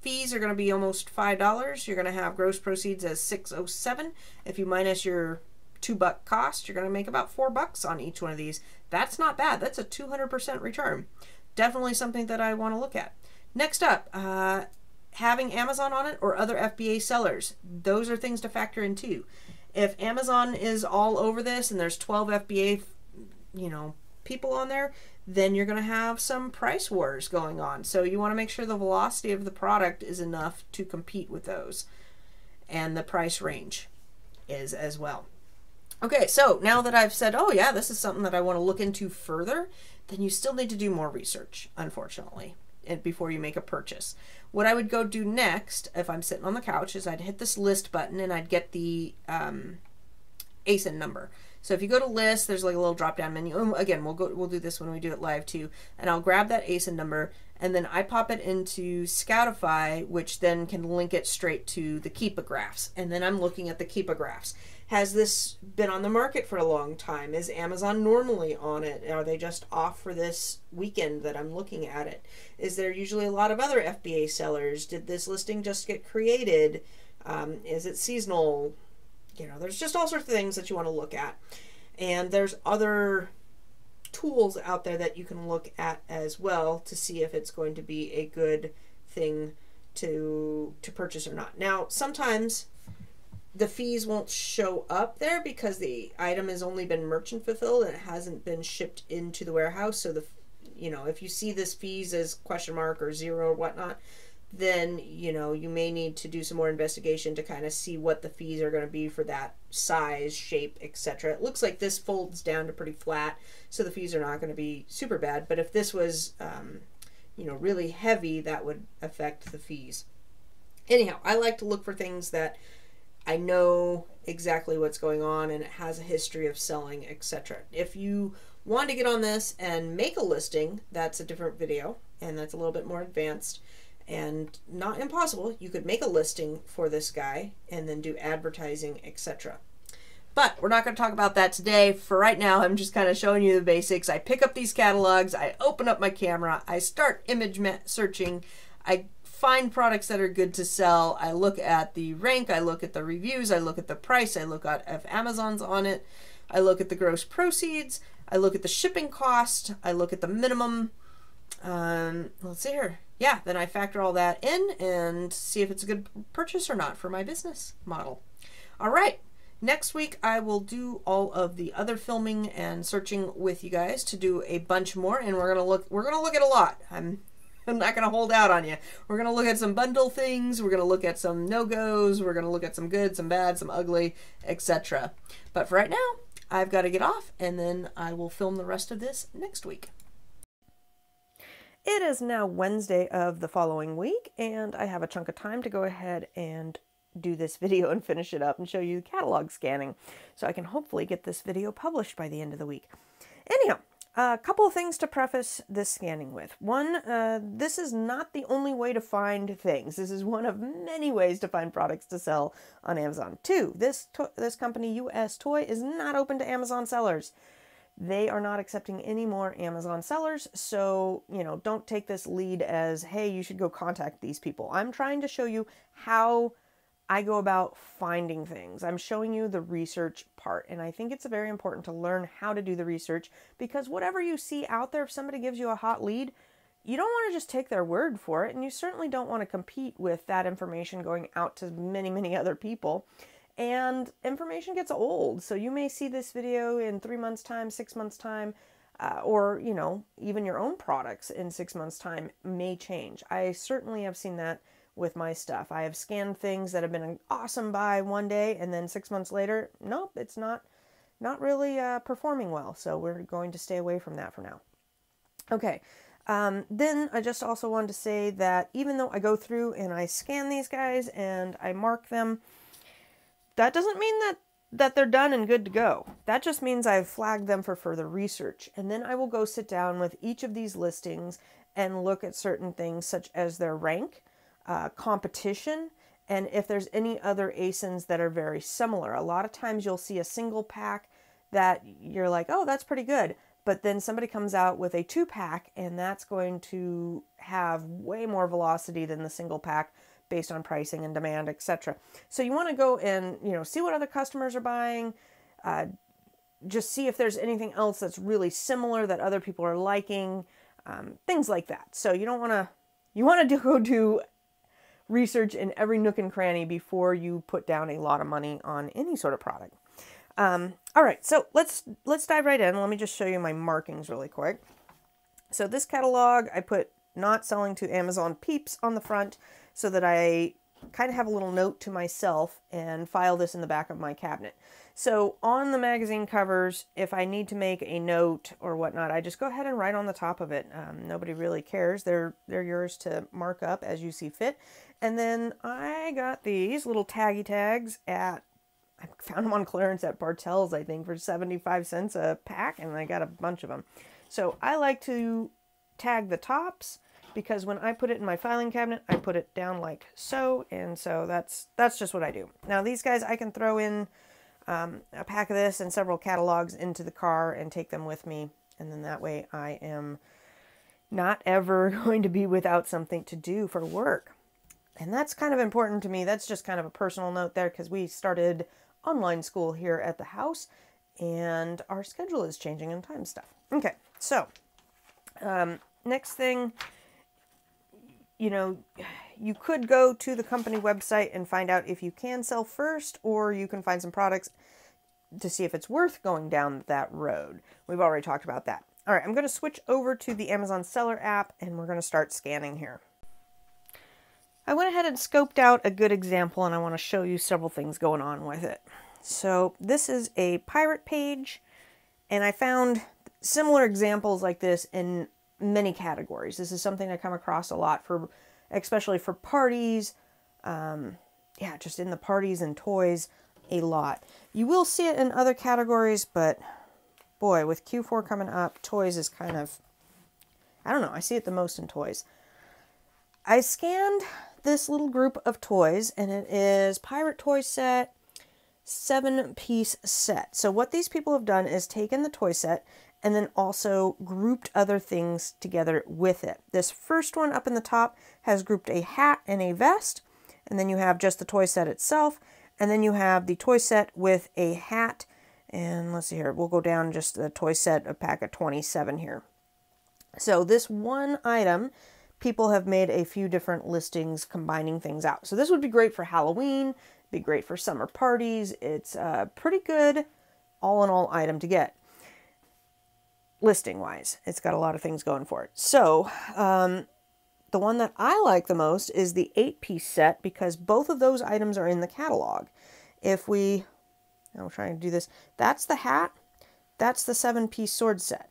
Fees are going to be almost five dollars. You're going to have gross proceeds as six oh seven. If you minus your two buck cost, you're going to make about four bucks on each one of these. That's not bad. That's a two hundred percent return. Definitely something that I want to look at. Next up. Uh, having Amazon on it or other F B A sellers. Those are things to factor in too. If Amazon is all over this and there's twelve F B A, you know, people on there, then you're going to have some price wars going on. So you want to make sure the velocity of the product is enough to compete with those, and the price range is as well. Okay, so now that I've said, oh yeah, this is something that I want to look into further, then you still need to do more research, unfortunately, before you make a purchase. What I would go do next, if I'm sitting on the couch, is I'd hit this list button and I'd get the um, A S I N number. So if you go to list, there's like a little drop down menu. And again, we'll go, we'll do this when we do it live too. And I'll grab that A S I N number, and then I pop it into Scoutify, which then can link it straight to the Keepa graphs. And then I'm looking at the Keepa graphs. Has this been on the market for a long time? Is Amazon normally on it? Are they just off for this weekend that I'm looking at it? Is there usually a lot of other F B A sellers? Did this listing just get created? Um, is it seasonal? You know, there's just all sorts of things that you want to look at. And there's other tools out there that you can look at as well to see if it's going to be a good thing to, to purchase or not. Now, sometimes the fees won't show up there because the item has only been merchant fulfilled and it hasn't been shipped into the warehouse. So the, you know, if you see this fees as question mark or zero or whatnot, then, you know, you may need to do some more investigation to kind of see what the fees are going to be for that size, shape, et cetera. It looks like this folds down to pretty flat, so the fees are not going to be super bad. But if this was, um, you know, really heavy, that would affect the fees. Anyhow, I like to look for things that I know exactly what's going on and it has a history of selling, et cetera. If you want to get on this and make a listing, that's a different video and that's a little bit more advanced and not impossible. You could make a listing for this guy and then do advertising, et cetera. But we're not going to talk about that today. For right now, I'm just kind of showing you the basics. I pick up these catalogs, I open up my camera, I start image searching, I find products that are good to sell. I look at the rank, I look at the reviews, I look at the price, I look at if Amazon's on it, I look at the gross proceeds, I look at the shipping cost, I look at the minimum. Um, let's see here. Yeah, then I factor all that in and see if it's a good purchase or not for my business model. All right, next week I will do all of the other filming and searching with you guys to do a bunch more, and we're gonna look. We're gonna look at a lot. I'm. I'm not going to hold out on you. We're going to look at some bundle things. We're going to look at some no-goes. We're going to look at some good, some bad, some ugly, et cetera. But for right now, I've got to get off, and then I will film the rest of this next week. It is now Wednesday of the following week, and I have a chunk of time to go ahead and do this video and finish it up and show you catalog scanning. So I can hopefully get this video published by the end of the week. Anyhow. A uh, couple of things to preface this scanning with. One, uh, this is not the only way to find things. This is one of many ways to find products to sell on Amazon. Two, this, this company, U S Toy, is not open to Amazon sellers. They are not accepting any more Amazon sellers, so, you know, don't take this lead as, hey, you should go contact these people. I'm trying to show you how I go about finding things. I'm showing you the research part, and I think it's very important to learn how to do the research, because whatever you see out there, if somebody gives you a hot lead, you don't want to just take their word for it, and you certainly don't want to compete with that information going out to many, many other people. And information gets old, so you may see this video in three months' time, six months' time, uh, or, you know, even your own products in six months' time may change. I certainly have seen that with my stuff. I have scanned things that have been an awesome buy one day, and then six months later, nope, it's not, not really uh, performing well, so we're going to stay away from that for now. Okay. Um, then I just also wanted to say that even though I go through and I scan these guys and I mark them, that doesn't mean that, that they're done and good to go. That just means I've flagged them for further research. And then I will go sit down with each of these listings and look at certain things such as their rank, uh, competition, and if there's any other A S I Ns that are very similar. A lot of times you'll see a single pack that you're like, oh, that's pretty good. But then somebody comes out with a two pack, and that's going to have way more velocity than the single pack based on pricing and demand, et cetera. So you want to go and, you know, see what other customers are buying, uh, just see if there's anything else that's really similar that other people are liking, um, things like that. So you don't want to, you want to do, go do research in every nook and cranny before you put down a lot of money on any sort of product. Um, all right, so let's, let's dive right in. Let me just show you my markings really quick. So this catalog, I put not selling to Amazon peeps on the front so that I kind of have a little note to myself and file this in the back of my cabinet. So on the magazine covers, if I need to make a note or whatnot, I just go ahead and write on the top of it. Um, nobody really cares. They're, they're yours to mark up as you see fit. And then I got these little taggy tags at, I found them on clearance at Bartell's, I think, for seventy-five cents a pack, and I got a bunch of them. So I like to tag the tops, because when I put it in my filing cabinet, I put it down like so, and so that's that's just what I do. Now these guys, I can throw in um, a pack of this and several catalogs into the car and take them with me, and then that way I am not ever going to be without something to do for work. And that's kind of important to me. That's just kind of a personal note there, because we started online school here at the house and our schedule is changing in time stuff. Okay, so um, next thing, you know, you could go to the company website and find out if you can sell first, or you can find some products to see if it's worth going down that road. We've already talked about that. All right, I'm going to switch over to the Amazon Seller app and we're going to start scanning here. I went ahead and scoped out a good example, and I want to show you several things going on with it. So this is a pirate page, and I found similar examples like this in many categories. This is something I come across a lot for, especially for parties. Um, yeah, just in the parties and toys a lot. You will see it in other categories, but boy, with Q four coming up, toys is kind of, I don't know, I see it the most in toys. I scanned this little group of toys, and it is pirate toy set, seven piece set. So what these people have done is taken the toy set and then also grouped other things together with it. This first one up in the top has grouped a hat and a vest, and then you have just the toy set itself, and then you have the toy set with a hat, and let's see here, we'll go down just the toy set, a pack of twenty-seven here. So this one item, people have made a few different listings combining things out. So this would be great for Halloween, be great for summer parties. It's a pretty good all in all item to get listing wise. It's got a lot of things going for it. So um, the one that I like the most is the eight piece set, because both of those items are in the catalog. If we, I'm trying to do this, that's the hat, that's the seven piece sword set.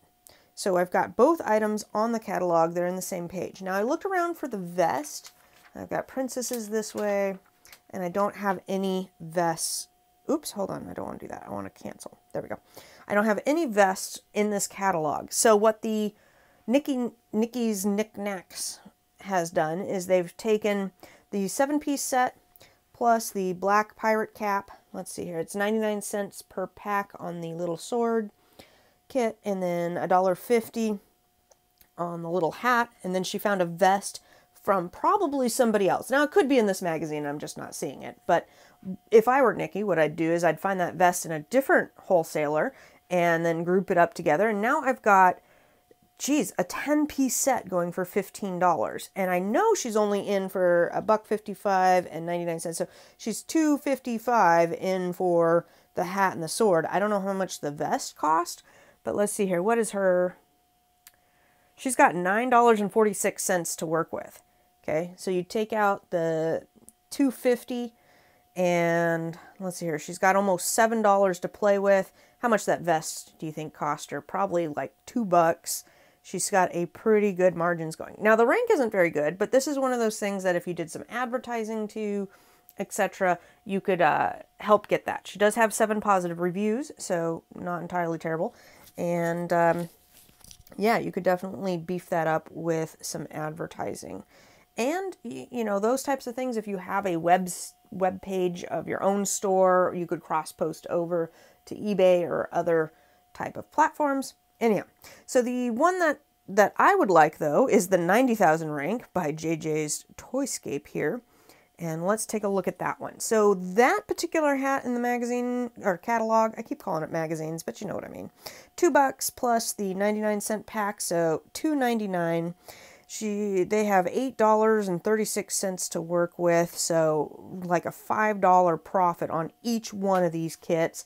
So I've got both items on the catalog. They're in the same page. Now I looked around for the vest. I've got princesses this way, and I don't have any vests. Oops, hold on. I don't want to do that. I want to cancel. There we go. I don't have any vests in this catalog. So what the Nikki, Nikki's Knickknacks has done is they've taken the seven-piece set plus the black pirate cap. Let's see here. It's ninety-nine cents per pack on the little sword kit, and then a dollar fifty on the little hat, and then she found a vest from probably somebody else. Now, it could be in this magazine, I'm just not seeing it. But if I were Nikki, what I'd do is I'd find that vest in a different wholesaler and then group it up together. And now I've got, geez, a ten-piece set going for fifteen dollars. And I know she's only in for a buck fifty-five and ninety-nine cents. So she's two fifty-five in for the hat and the sword. I don't know how much the vest cost, but let's see here. What is her? She's got nine dollars and forty-six cents to work with. Okay, so you take out the two fifty, and let's see here. She's got almost seven dollars to play with. How much that vest do you think cost her? Probably like two bucks. She's got a pretty good margins going. Now the rank isn't very good, but this is one of those things that if you did some advertising to, et cetera, you could uh, help get that. She does have seven positive reviews, so not entirely terrible. And um, yeah, you could definitely beef that up with some advertising. And, you know, those types of things, if you have a web, web page of your own store, you could cross-post over to eBay or other type of platforms. Anyhow, so the one that, that I would like, though, is the ninety thousand rank by J J's Toyscape here. And let's take a look at that one. So that particular hat in the magazine, or catalog, I keep calling it magazines, but you know what I mean. Two bucks plus the ninety-nine cent pack, so two ninety-nine. She, they have eight dollars and thirty-six cents to work with, so like a five dollar profit on each one of these kits,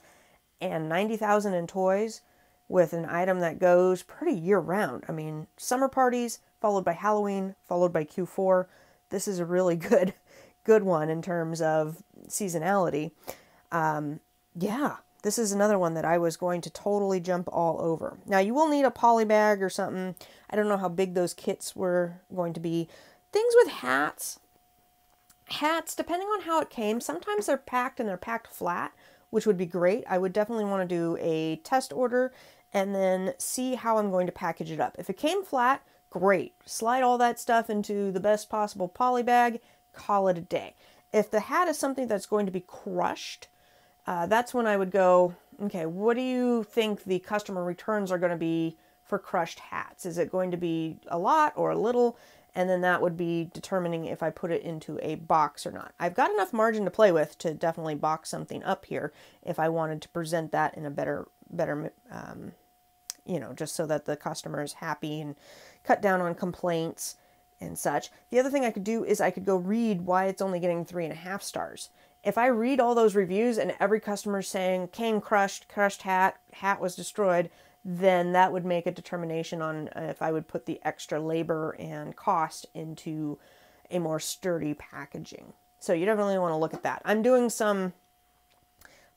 and ninety thousand in toys with an item that goes pretty year-round. I mean, summer parties, followed by Halloween, followed by Q four. This is a really good, good one in terms of seasonality. Um, yeah, this is another one that I was going to totally jump all over. Now, you will need a poly bag or something. I don't know how big those kits were going to be. Things with hats, hats, depending on how it came, sometimes they're packed and they're packed flat, which would be great. I would definitely want to do a test order and then see how I'm going to package it up. If it came flat, great. Slide all that stuff into the best possible poly bag, call it a day. If the hat is something that's going to be crushed, Uh, that's when I would go, okay, what do you think the customer returns are going to be for crushed hats? Is it going to be a lot or a little? And then that would be determining if I put it into a box or not. I've got enough margin to play with to definitely box something up here if I wanted to present that in a better, better, um, you know, just so that the customer is happy and cut down on complaints and such. The other thing I could do is I could go read why it's only getting three and a half stars. If I read all those reviews and every customer saying came crushed, crushed hat, hat was destroyed, then that would make a determination on if I would put the extra labor and cost into a more sturdy packaging. So you definitely want to look at that. I'm doing some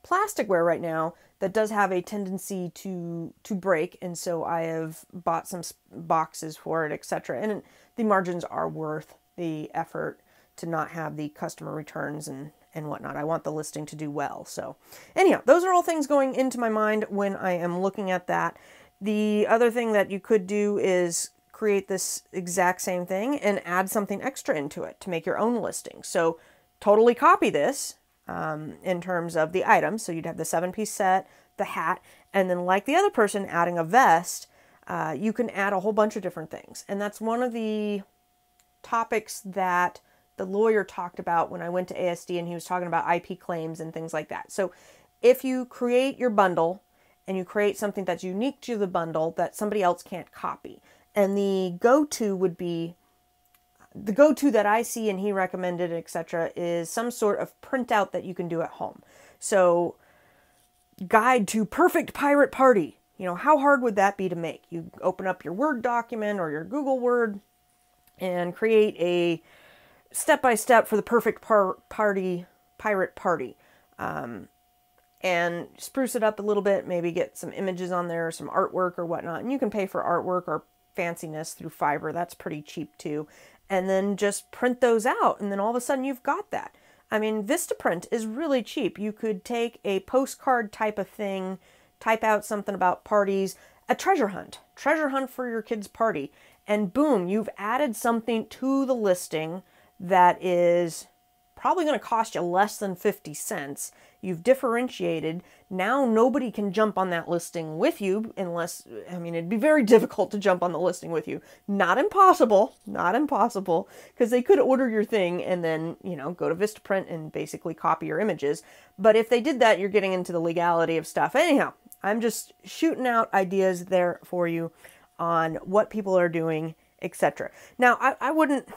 plasticware right now that does have a tendency to to break, and so I have bought some boxes for it, et cetera. And the margins are worth the effort to not have the customer returns and and whatnot. I want the listing to do well. So anyhow, those are all things going into my mind when I am looking at that. The other thing that you could do is create this exact same thing and add something extra into it to make your own listing. So totally copy this um, in terms of the items. So you'd have the seven piece set, the hat, and then like the other person adding a vest, uh, you can add a whole bunch of different things. And that's one of the topics that the lawyer talked about when I went to A S D, and he was talking about I P claims and things like that. So if you create your bundle and you create something that's unique to the bundle that somebody else can't copy, and the go-to would be, the go-to that I see and he recommended, et cetera, is some sort of printout that you can do at home. So guide to perfect pirate party. You know, how hard would that be to make? You open up your Word document or your Google Word and create a step-by-step for the perfect par party, pirate party, um, and spruce it up a little bit, maybe get some images on there, some artwork or whatnot. And you can pay for artwork or fanciness through Fiverr. That's pretty cheap too. And then just print those out. And then all of a sudden you've got that. I mean, Vistaprint is really cheap. You could take a postcard type of thing, type out something about parties, a treasure hunt, treasure hunt for your kid's party. And boom, you've added something to the listing that is probably going to cost you less than fifty cents. You've differentiated. Now nobody can jump on that listing with you unless, I mean, it'd be very difficult to jump on the listing with you. Not impossible, not impossible, because they could order your thing and then, you know, go to Vistaprint and basically copy your images. But if they did that, you're getting into the legality of stuff. Anyhow, I'm just shooting out ideas there for you on what people are doing, et cetera. Now, I, I wouldn't,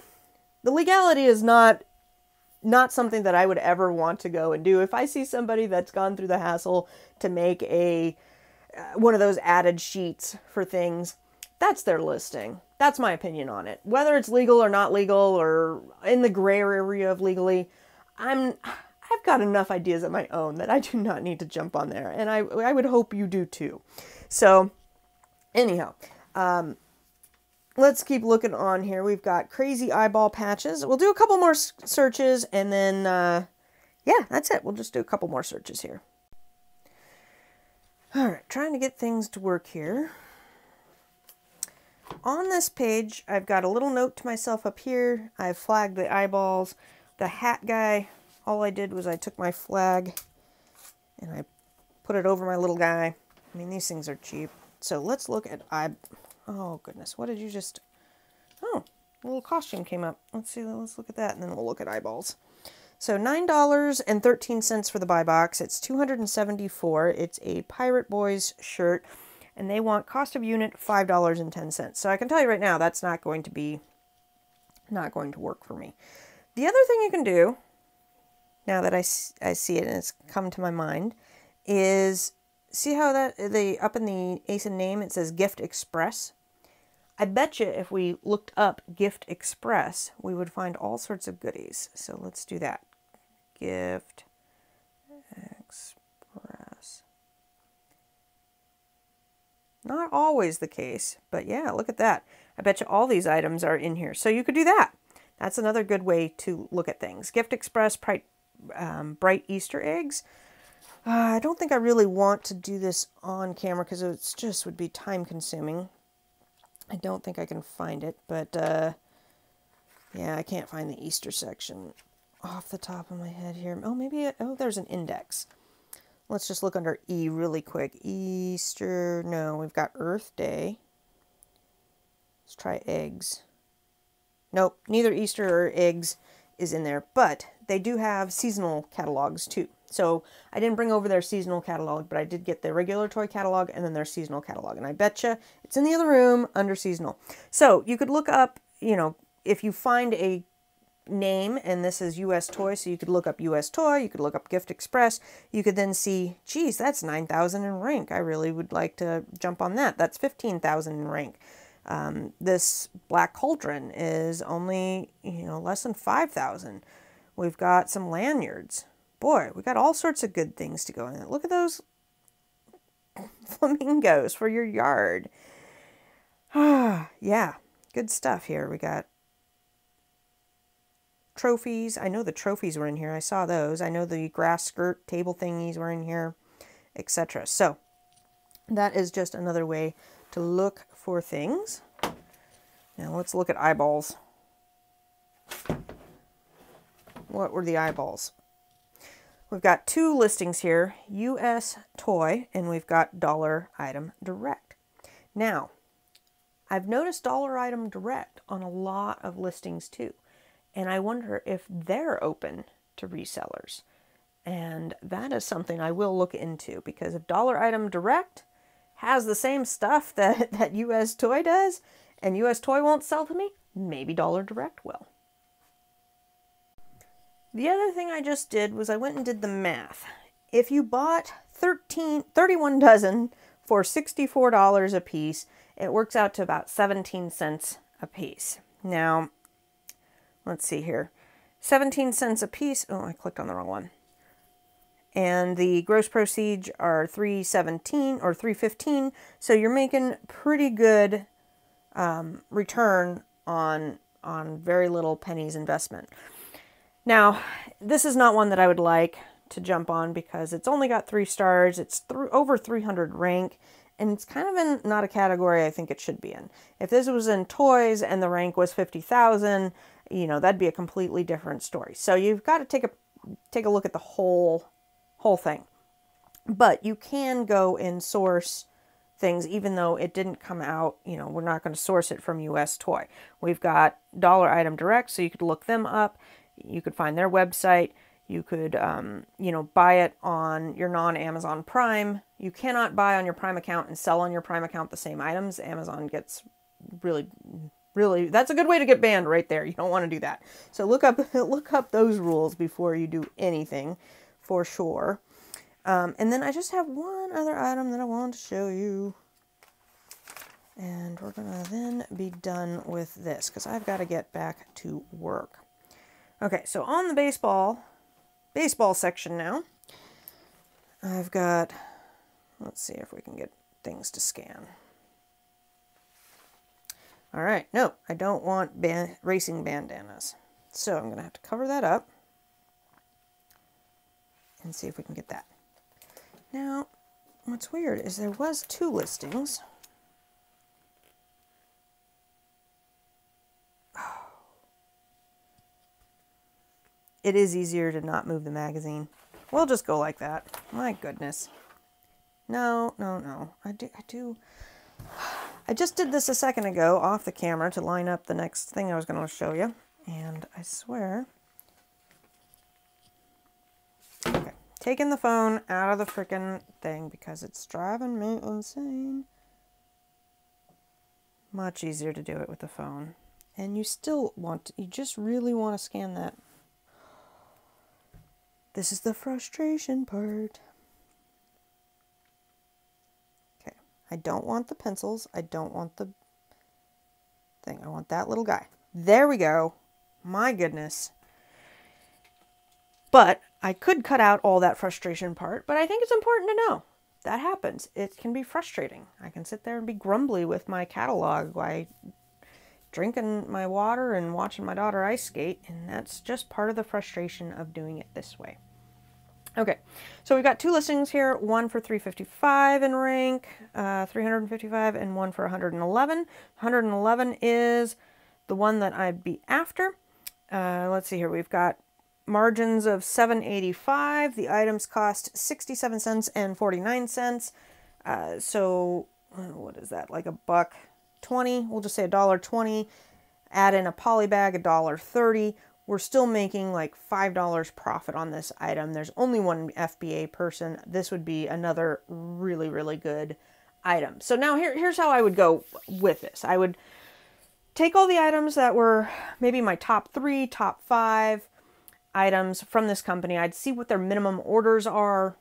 the legality is not not something that I would ever want to go and do. If I see somebody that's gone through the hassle to make a uh, one of those added sheets for things, that's their listing. That's my opinion on it. Whether it's legal or not legal or in the gray area of legally, I'm I've got enough ideas of my own that I do not need to jump on there, and I I would hope you do too. So anyhow, um let's keep looking on here. We've got crazy eyeball patches. We'll do a couple more searches and then, uh, yeah, that's it. We'll just do a couple more searches here. All right, trying to get things to work here. On this page, I've got a little note to myself up here. I've flagged the eyeballs. The hat guy, all I did was I took my flag and I put it over my little guy. I mean, these things are cheap. So let's look at eyeballs. Oh, goodness. What did you just... Oh, a little costume came up. Let's see. Let's look at that, and then we'll look at eyeballs. So nine dollars and thirteen cents for the buy box. It's two hundred seventy-four dollars. It's a Pirate Boys shirt, and they want cost of unit five dollars and ten cents. So I can tell you right now that's not going to be... not going to work for me. The other thing you can do, now that I, I see it and it's come to my mind, is... see how that they up in the A S I N name it says Gift Express? I bet you if we looked up Gift Express, we would find all sorts of goodies. So let's do that. Gift Express. Not always the case, but yeah, look at that. I bet you all these items are in here. So you could do that. That's another good way to look at things. Gift Express, bright, um, bright Easter eggs. Uh, I don't think I really want to do this on camera because it's just would be time consuming. I don't think I can find it, but uh, yeah, I can't find the Easter section off the top of my head here. Oh, maybe, it, oh, there's an index. Let's just look under E really quick. Easter, no, we've got Earth Day. Let's try eggs. Nope, neither Easter or eggs is in there, but they do have seasonal catalogs too. So I didn't bring over their seasonal catalog, but I did get their regular toy catalog and then their seasonal catalog. And I betcha it's in the other room under seasonal. So you could look up, you know, if you find a name and this is U S Toy, so you could look up U S Toy, you could look up Gift Express. You could then see, geez, that's nine thousand in rank. I really would like to jump on that. That's fifteen thousand in rank. Um, this black cauldron is only, you know, less than five thousand. We've got some lanyards. Boy, we got all sorts of good things to go in. Look at those flamingos for your yard. Ah, yeah, good stuff here. We got trophies. I know the trophies were in here. I saw those. I know the grass skirt table thingies were in here, et cetera. So that is just another way to look for things. Now let's look at eyeballs. What were the eyeballs? We've got two listings here, U S Toy, and we've got Dollar Item Direct. Now, I've noticed Dollar Item Direct on a lot of listings too, and I wonder if they're open to resellers. And that is something I will look into, because if Dollar Item Direct has the same stuff that, that U S Toy does, and U S Toy won't sell to me, maybe Dollar Direct will. The other thing I just did was I went and did the math. If you bought thirteen, thirty-one dozen for sixty-four dollars a piece, it works out to about seventeen cents a piece. Now, let's see here. seventeen cents a piece. Oh, I clicked on the wrong one. And the gross proceeds are three seventeen or three fifteen. So you're making pretty good um, return on, on very little pennies investment. Now, this is not one that I would like to jump on because it's only got three stars, it's th over three hundred rank, and it's kind of in not a category I think it should be in. If this was in toys and the rank was fifty thousand, you know, that'd be a completely different story. So you've got to take a take a look at the whole whole thing. But you can go and source things, even though it didn't come out, you know, we're not going to source it from U S Toy. We've got Dollar Item Direct, so you could look them up. You could find their website. You could, um, you know, buy it on your non-Amazon Prime. You cannot buy on your Prime account and sell on your Prime account the same items. Amazon gets really, really, that's a good way to get banned right there. You don't want to do that. So look up, look up those rules before you do anything, for sure. Um, and then I just have one other item that I want to show you. And we're going to then be done with this because I've got to get back to work. Okay, so on the baseball, baseball section now, I've got, let's see if we can get things to scan. All right, no, I don't want ban- racing bandanas. So I'm going to have to cover that up and see if we can get that. Now, what's weird is there was two listings. Oh. It is easier to not move the magazine. We'll just go like that. My goodness. No, no, no. I do, I do. I just did this a second ago off the camera to line up the next thing I was going to show you. And I swear... Okay. Taking the phone out of the frickin' thing because it's driving me insane. Much easier to do it with the phone. And you still want to, you just really want to scan that. This is the frustration part. Okay. I don't want the pencils. I don't want the thing. I want that little guy. There we go. My goodness. But I could cut out all that frustration part, but I think it's important to know that happens. It can be frustrating. I can sit there and be grumbly with my catalog while drinking my water and watching my daughter ice skate, and that's just part of the frustration of doing it this way. Okay, so we've got two listings here, one for three fifty-five in rank, uh, three fifty-five, and one for one eleven. one eleven is the one that I'd be after. Uh, let's see here, we've got margins of seven eighty-five. The items cost sixty-seven cents and forty-nine cents. Uh, so what is that? Like a buck twenty. We'll just say a dollar twenty. Add in a poly bag, a dollar thirty. We're still making like five dollars profit on this item. There's only one F B A person. This would be another really, really good item. So now here, here's how I would go with this. I would take all the items that were maybe my top three, top five items from this company. I'd see what their minimum orders are,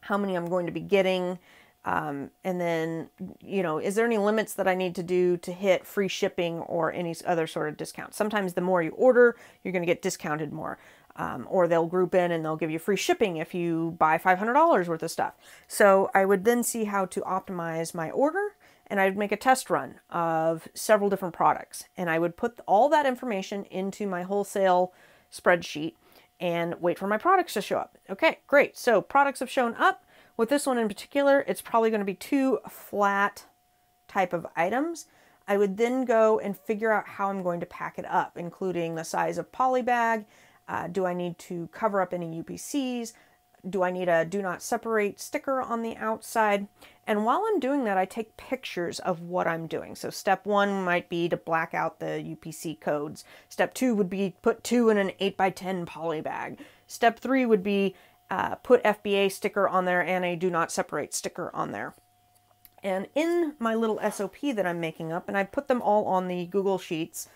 how many I'm going to be getting, um, and then, you know, is there any limits that I need to do to hit free shipping or any other sort of discount? Sometimes the more you order, you're going to get discounted more, um, or they'll group in and they'll give you free shipping if you buy five hundred dollars worth of stuff. So I would then see how to optimize my order, and I'd make a test run of several different products, and I would put all that information into my wholesale spreadsheet and wait for my products to show up. Okay, great. So products have shown up. With this one in particular, it's probably going to be two flat type of items. I would then go and figure out how I'm going to pack it up, including the size of poly bag. Uh, do I need to cover up any U P Cs? Do I need a do not separate sticker on the outside? And while I'm doing that, I take pictures of what I'm doing. So step one might be to black out the U P C codes. Step two would be put two in an eight by ten poly bag. Step three would be uh, put F B A sticker on there and a do not separate sticker on there. And in my little S O P that I'm making up, and I put them all on the Google Sheets,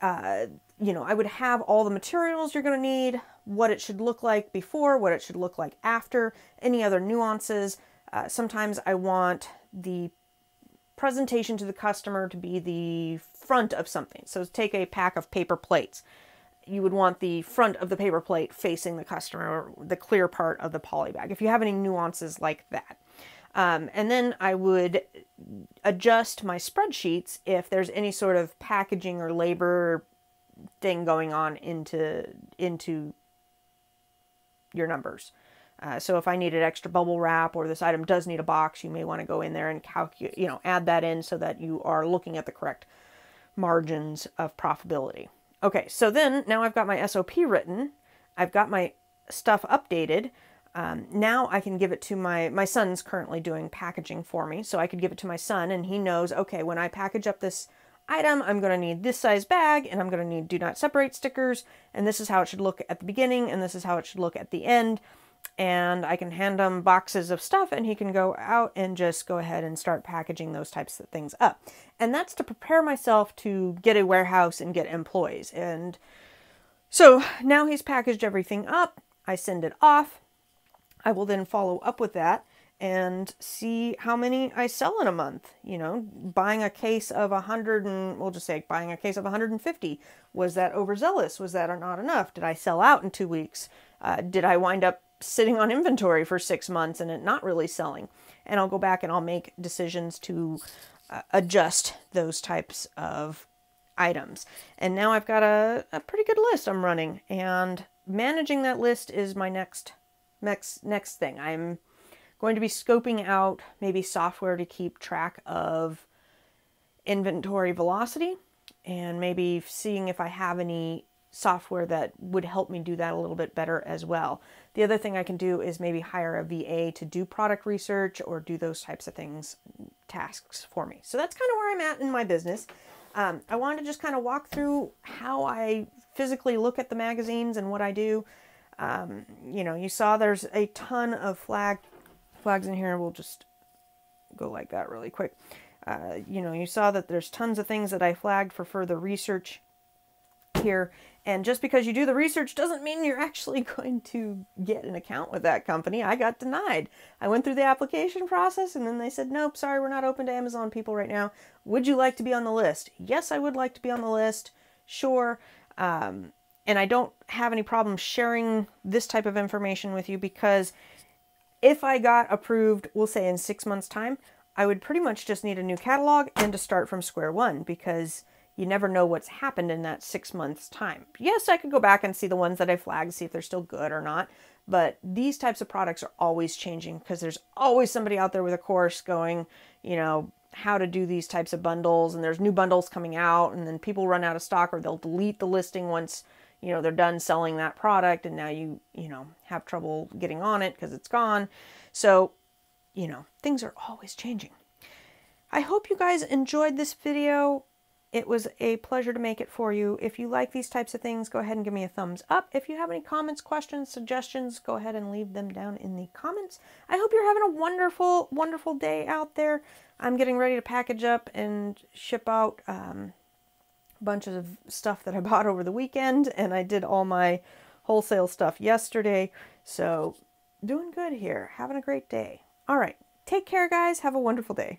uh, you know, I would have all the materials you're going to need, what it should look like before, what it should look like after, any other nuances. Uh, sometimes I want the presentation to the customer to be the front of something. So take a pack of paper plates. You would want the front of the paper plate facing the customer, or the clear part of the poly bag, if you have any nuances like that. Um, and then I would adjust my spreadsheets if there's any sort of packaging or labor thing going on into into your numbers. Uh, so if I needed extra bubble wrap, or this item does need a box, you may want to go in there and calculate, you know, add that in so that you are looking at the correct margins of profitability. Okay, so then now I've got my S O P written. I've got my stuff updated. Um, now I can give it to my, my son's currently doing packaging for me. So I could give it to my son and he knows, okay, when I package up this item, I'm going to need this size bag and I'm going to need do not separate stickers. And this is how it should look at the beginning. And this is how it should look at the end. And I can hand him boxes of stuff and he can go out and just go ahead and start packaging those types of things up. And that's to prepare myself to get a warehouse and get employees. And so now he's packaged everything up. I send it off. I will then follow up with that and see how many I sell in a month. You know, buying a case of a hundred and we'll just say buying a case of one hundred fifty. Was that overzealous? Was that not enough? Did I sell out in two weeks? Uh, did I wind up sitting on inventory for six months and it not really selling? And I'll go back and I'll make decisions to uh, adjust those types of items. And now I've got a, a pretty good list I'm running, and managing that list is my next next next thing. I'm going to be scoping out maybe software to keep track of inventory velocity, and maybe seeing if I have any software that would help me do that a little bit better as well. The other thing I can do is maybe hire a V A to do product research or do those types of things, tasks for me. So that's kind of where I'm at in my business. Um, I wanted to just kind of walk through how I physically look at the magazines and what I do. Um, you know, you saw there's a ton of flag flags in here. We'll just go like that really quick. Uh, you know, you saw that there's tons of things that I flagged for further research here. And just because you do the research doesn't mean you're actually going to get an account with that company. I got denied. I went through the application process and then they said, nope, sorry, we're not open to Amazon people right now. Would you like to be on the list? Yes, I would like to be on the list. Sure. Um, and I don't have any problem sharing this type of information with you, because if I got approved, we'll say in six months' time, I would pretty much just need a new catalog and to start from square one, because you never know what's happened in that six months' time. Yes, I could go back and see the ones that I flagged, see if they're still good or not. But these types of products are always changing, because there's always somebody out there with a course going, you know, how to do these types of bundles. And there's new bundles coming out, and then people run out of stock, or they'll delete the listing once, you know, they're done selling that product. And now you, you know, have trouble getting on it because it's gone. So, you know, things are always changing. I hope you guys enjoyed this video. It was a pleasure to make it for you. If you like these types of things, go ahead and give me a thumbs up. If you have any comments, questions, suggestions, go ahead and leave them down in the comments. I hope you're having a wonderful, wonderful day out there. I'm getting ready to package up and ship out um, bunches of stuff that I bought over the weekend, and I did all my wholesale stuff yesterday. So doing good here, having a great day. All right, take care, guys. Have a wonderful day.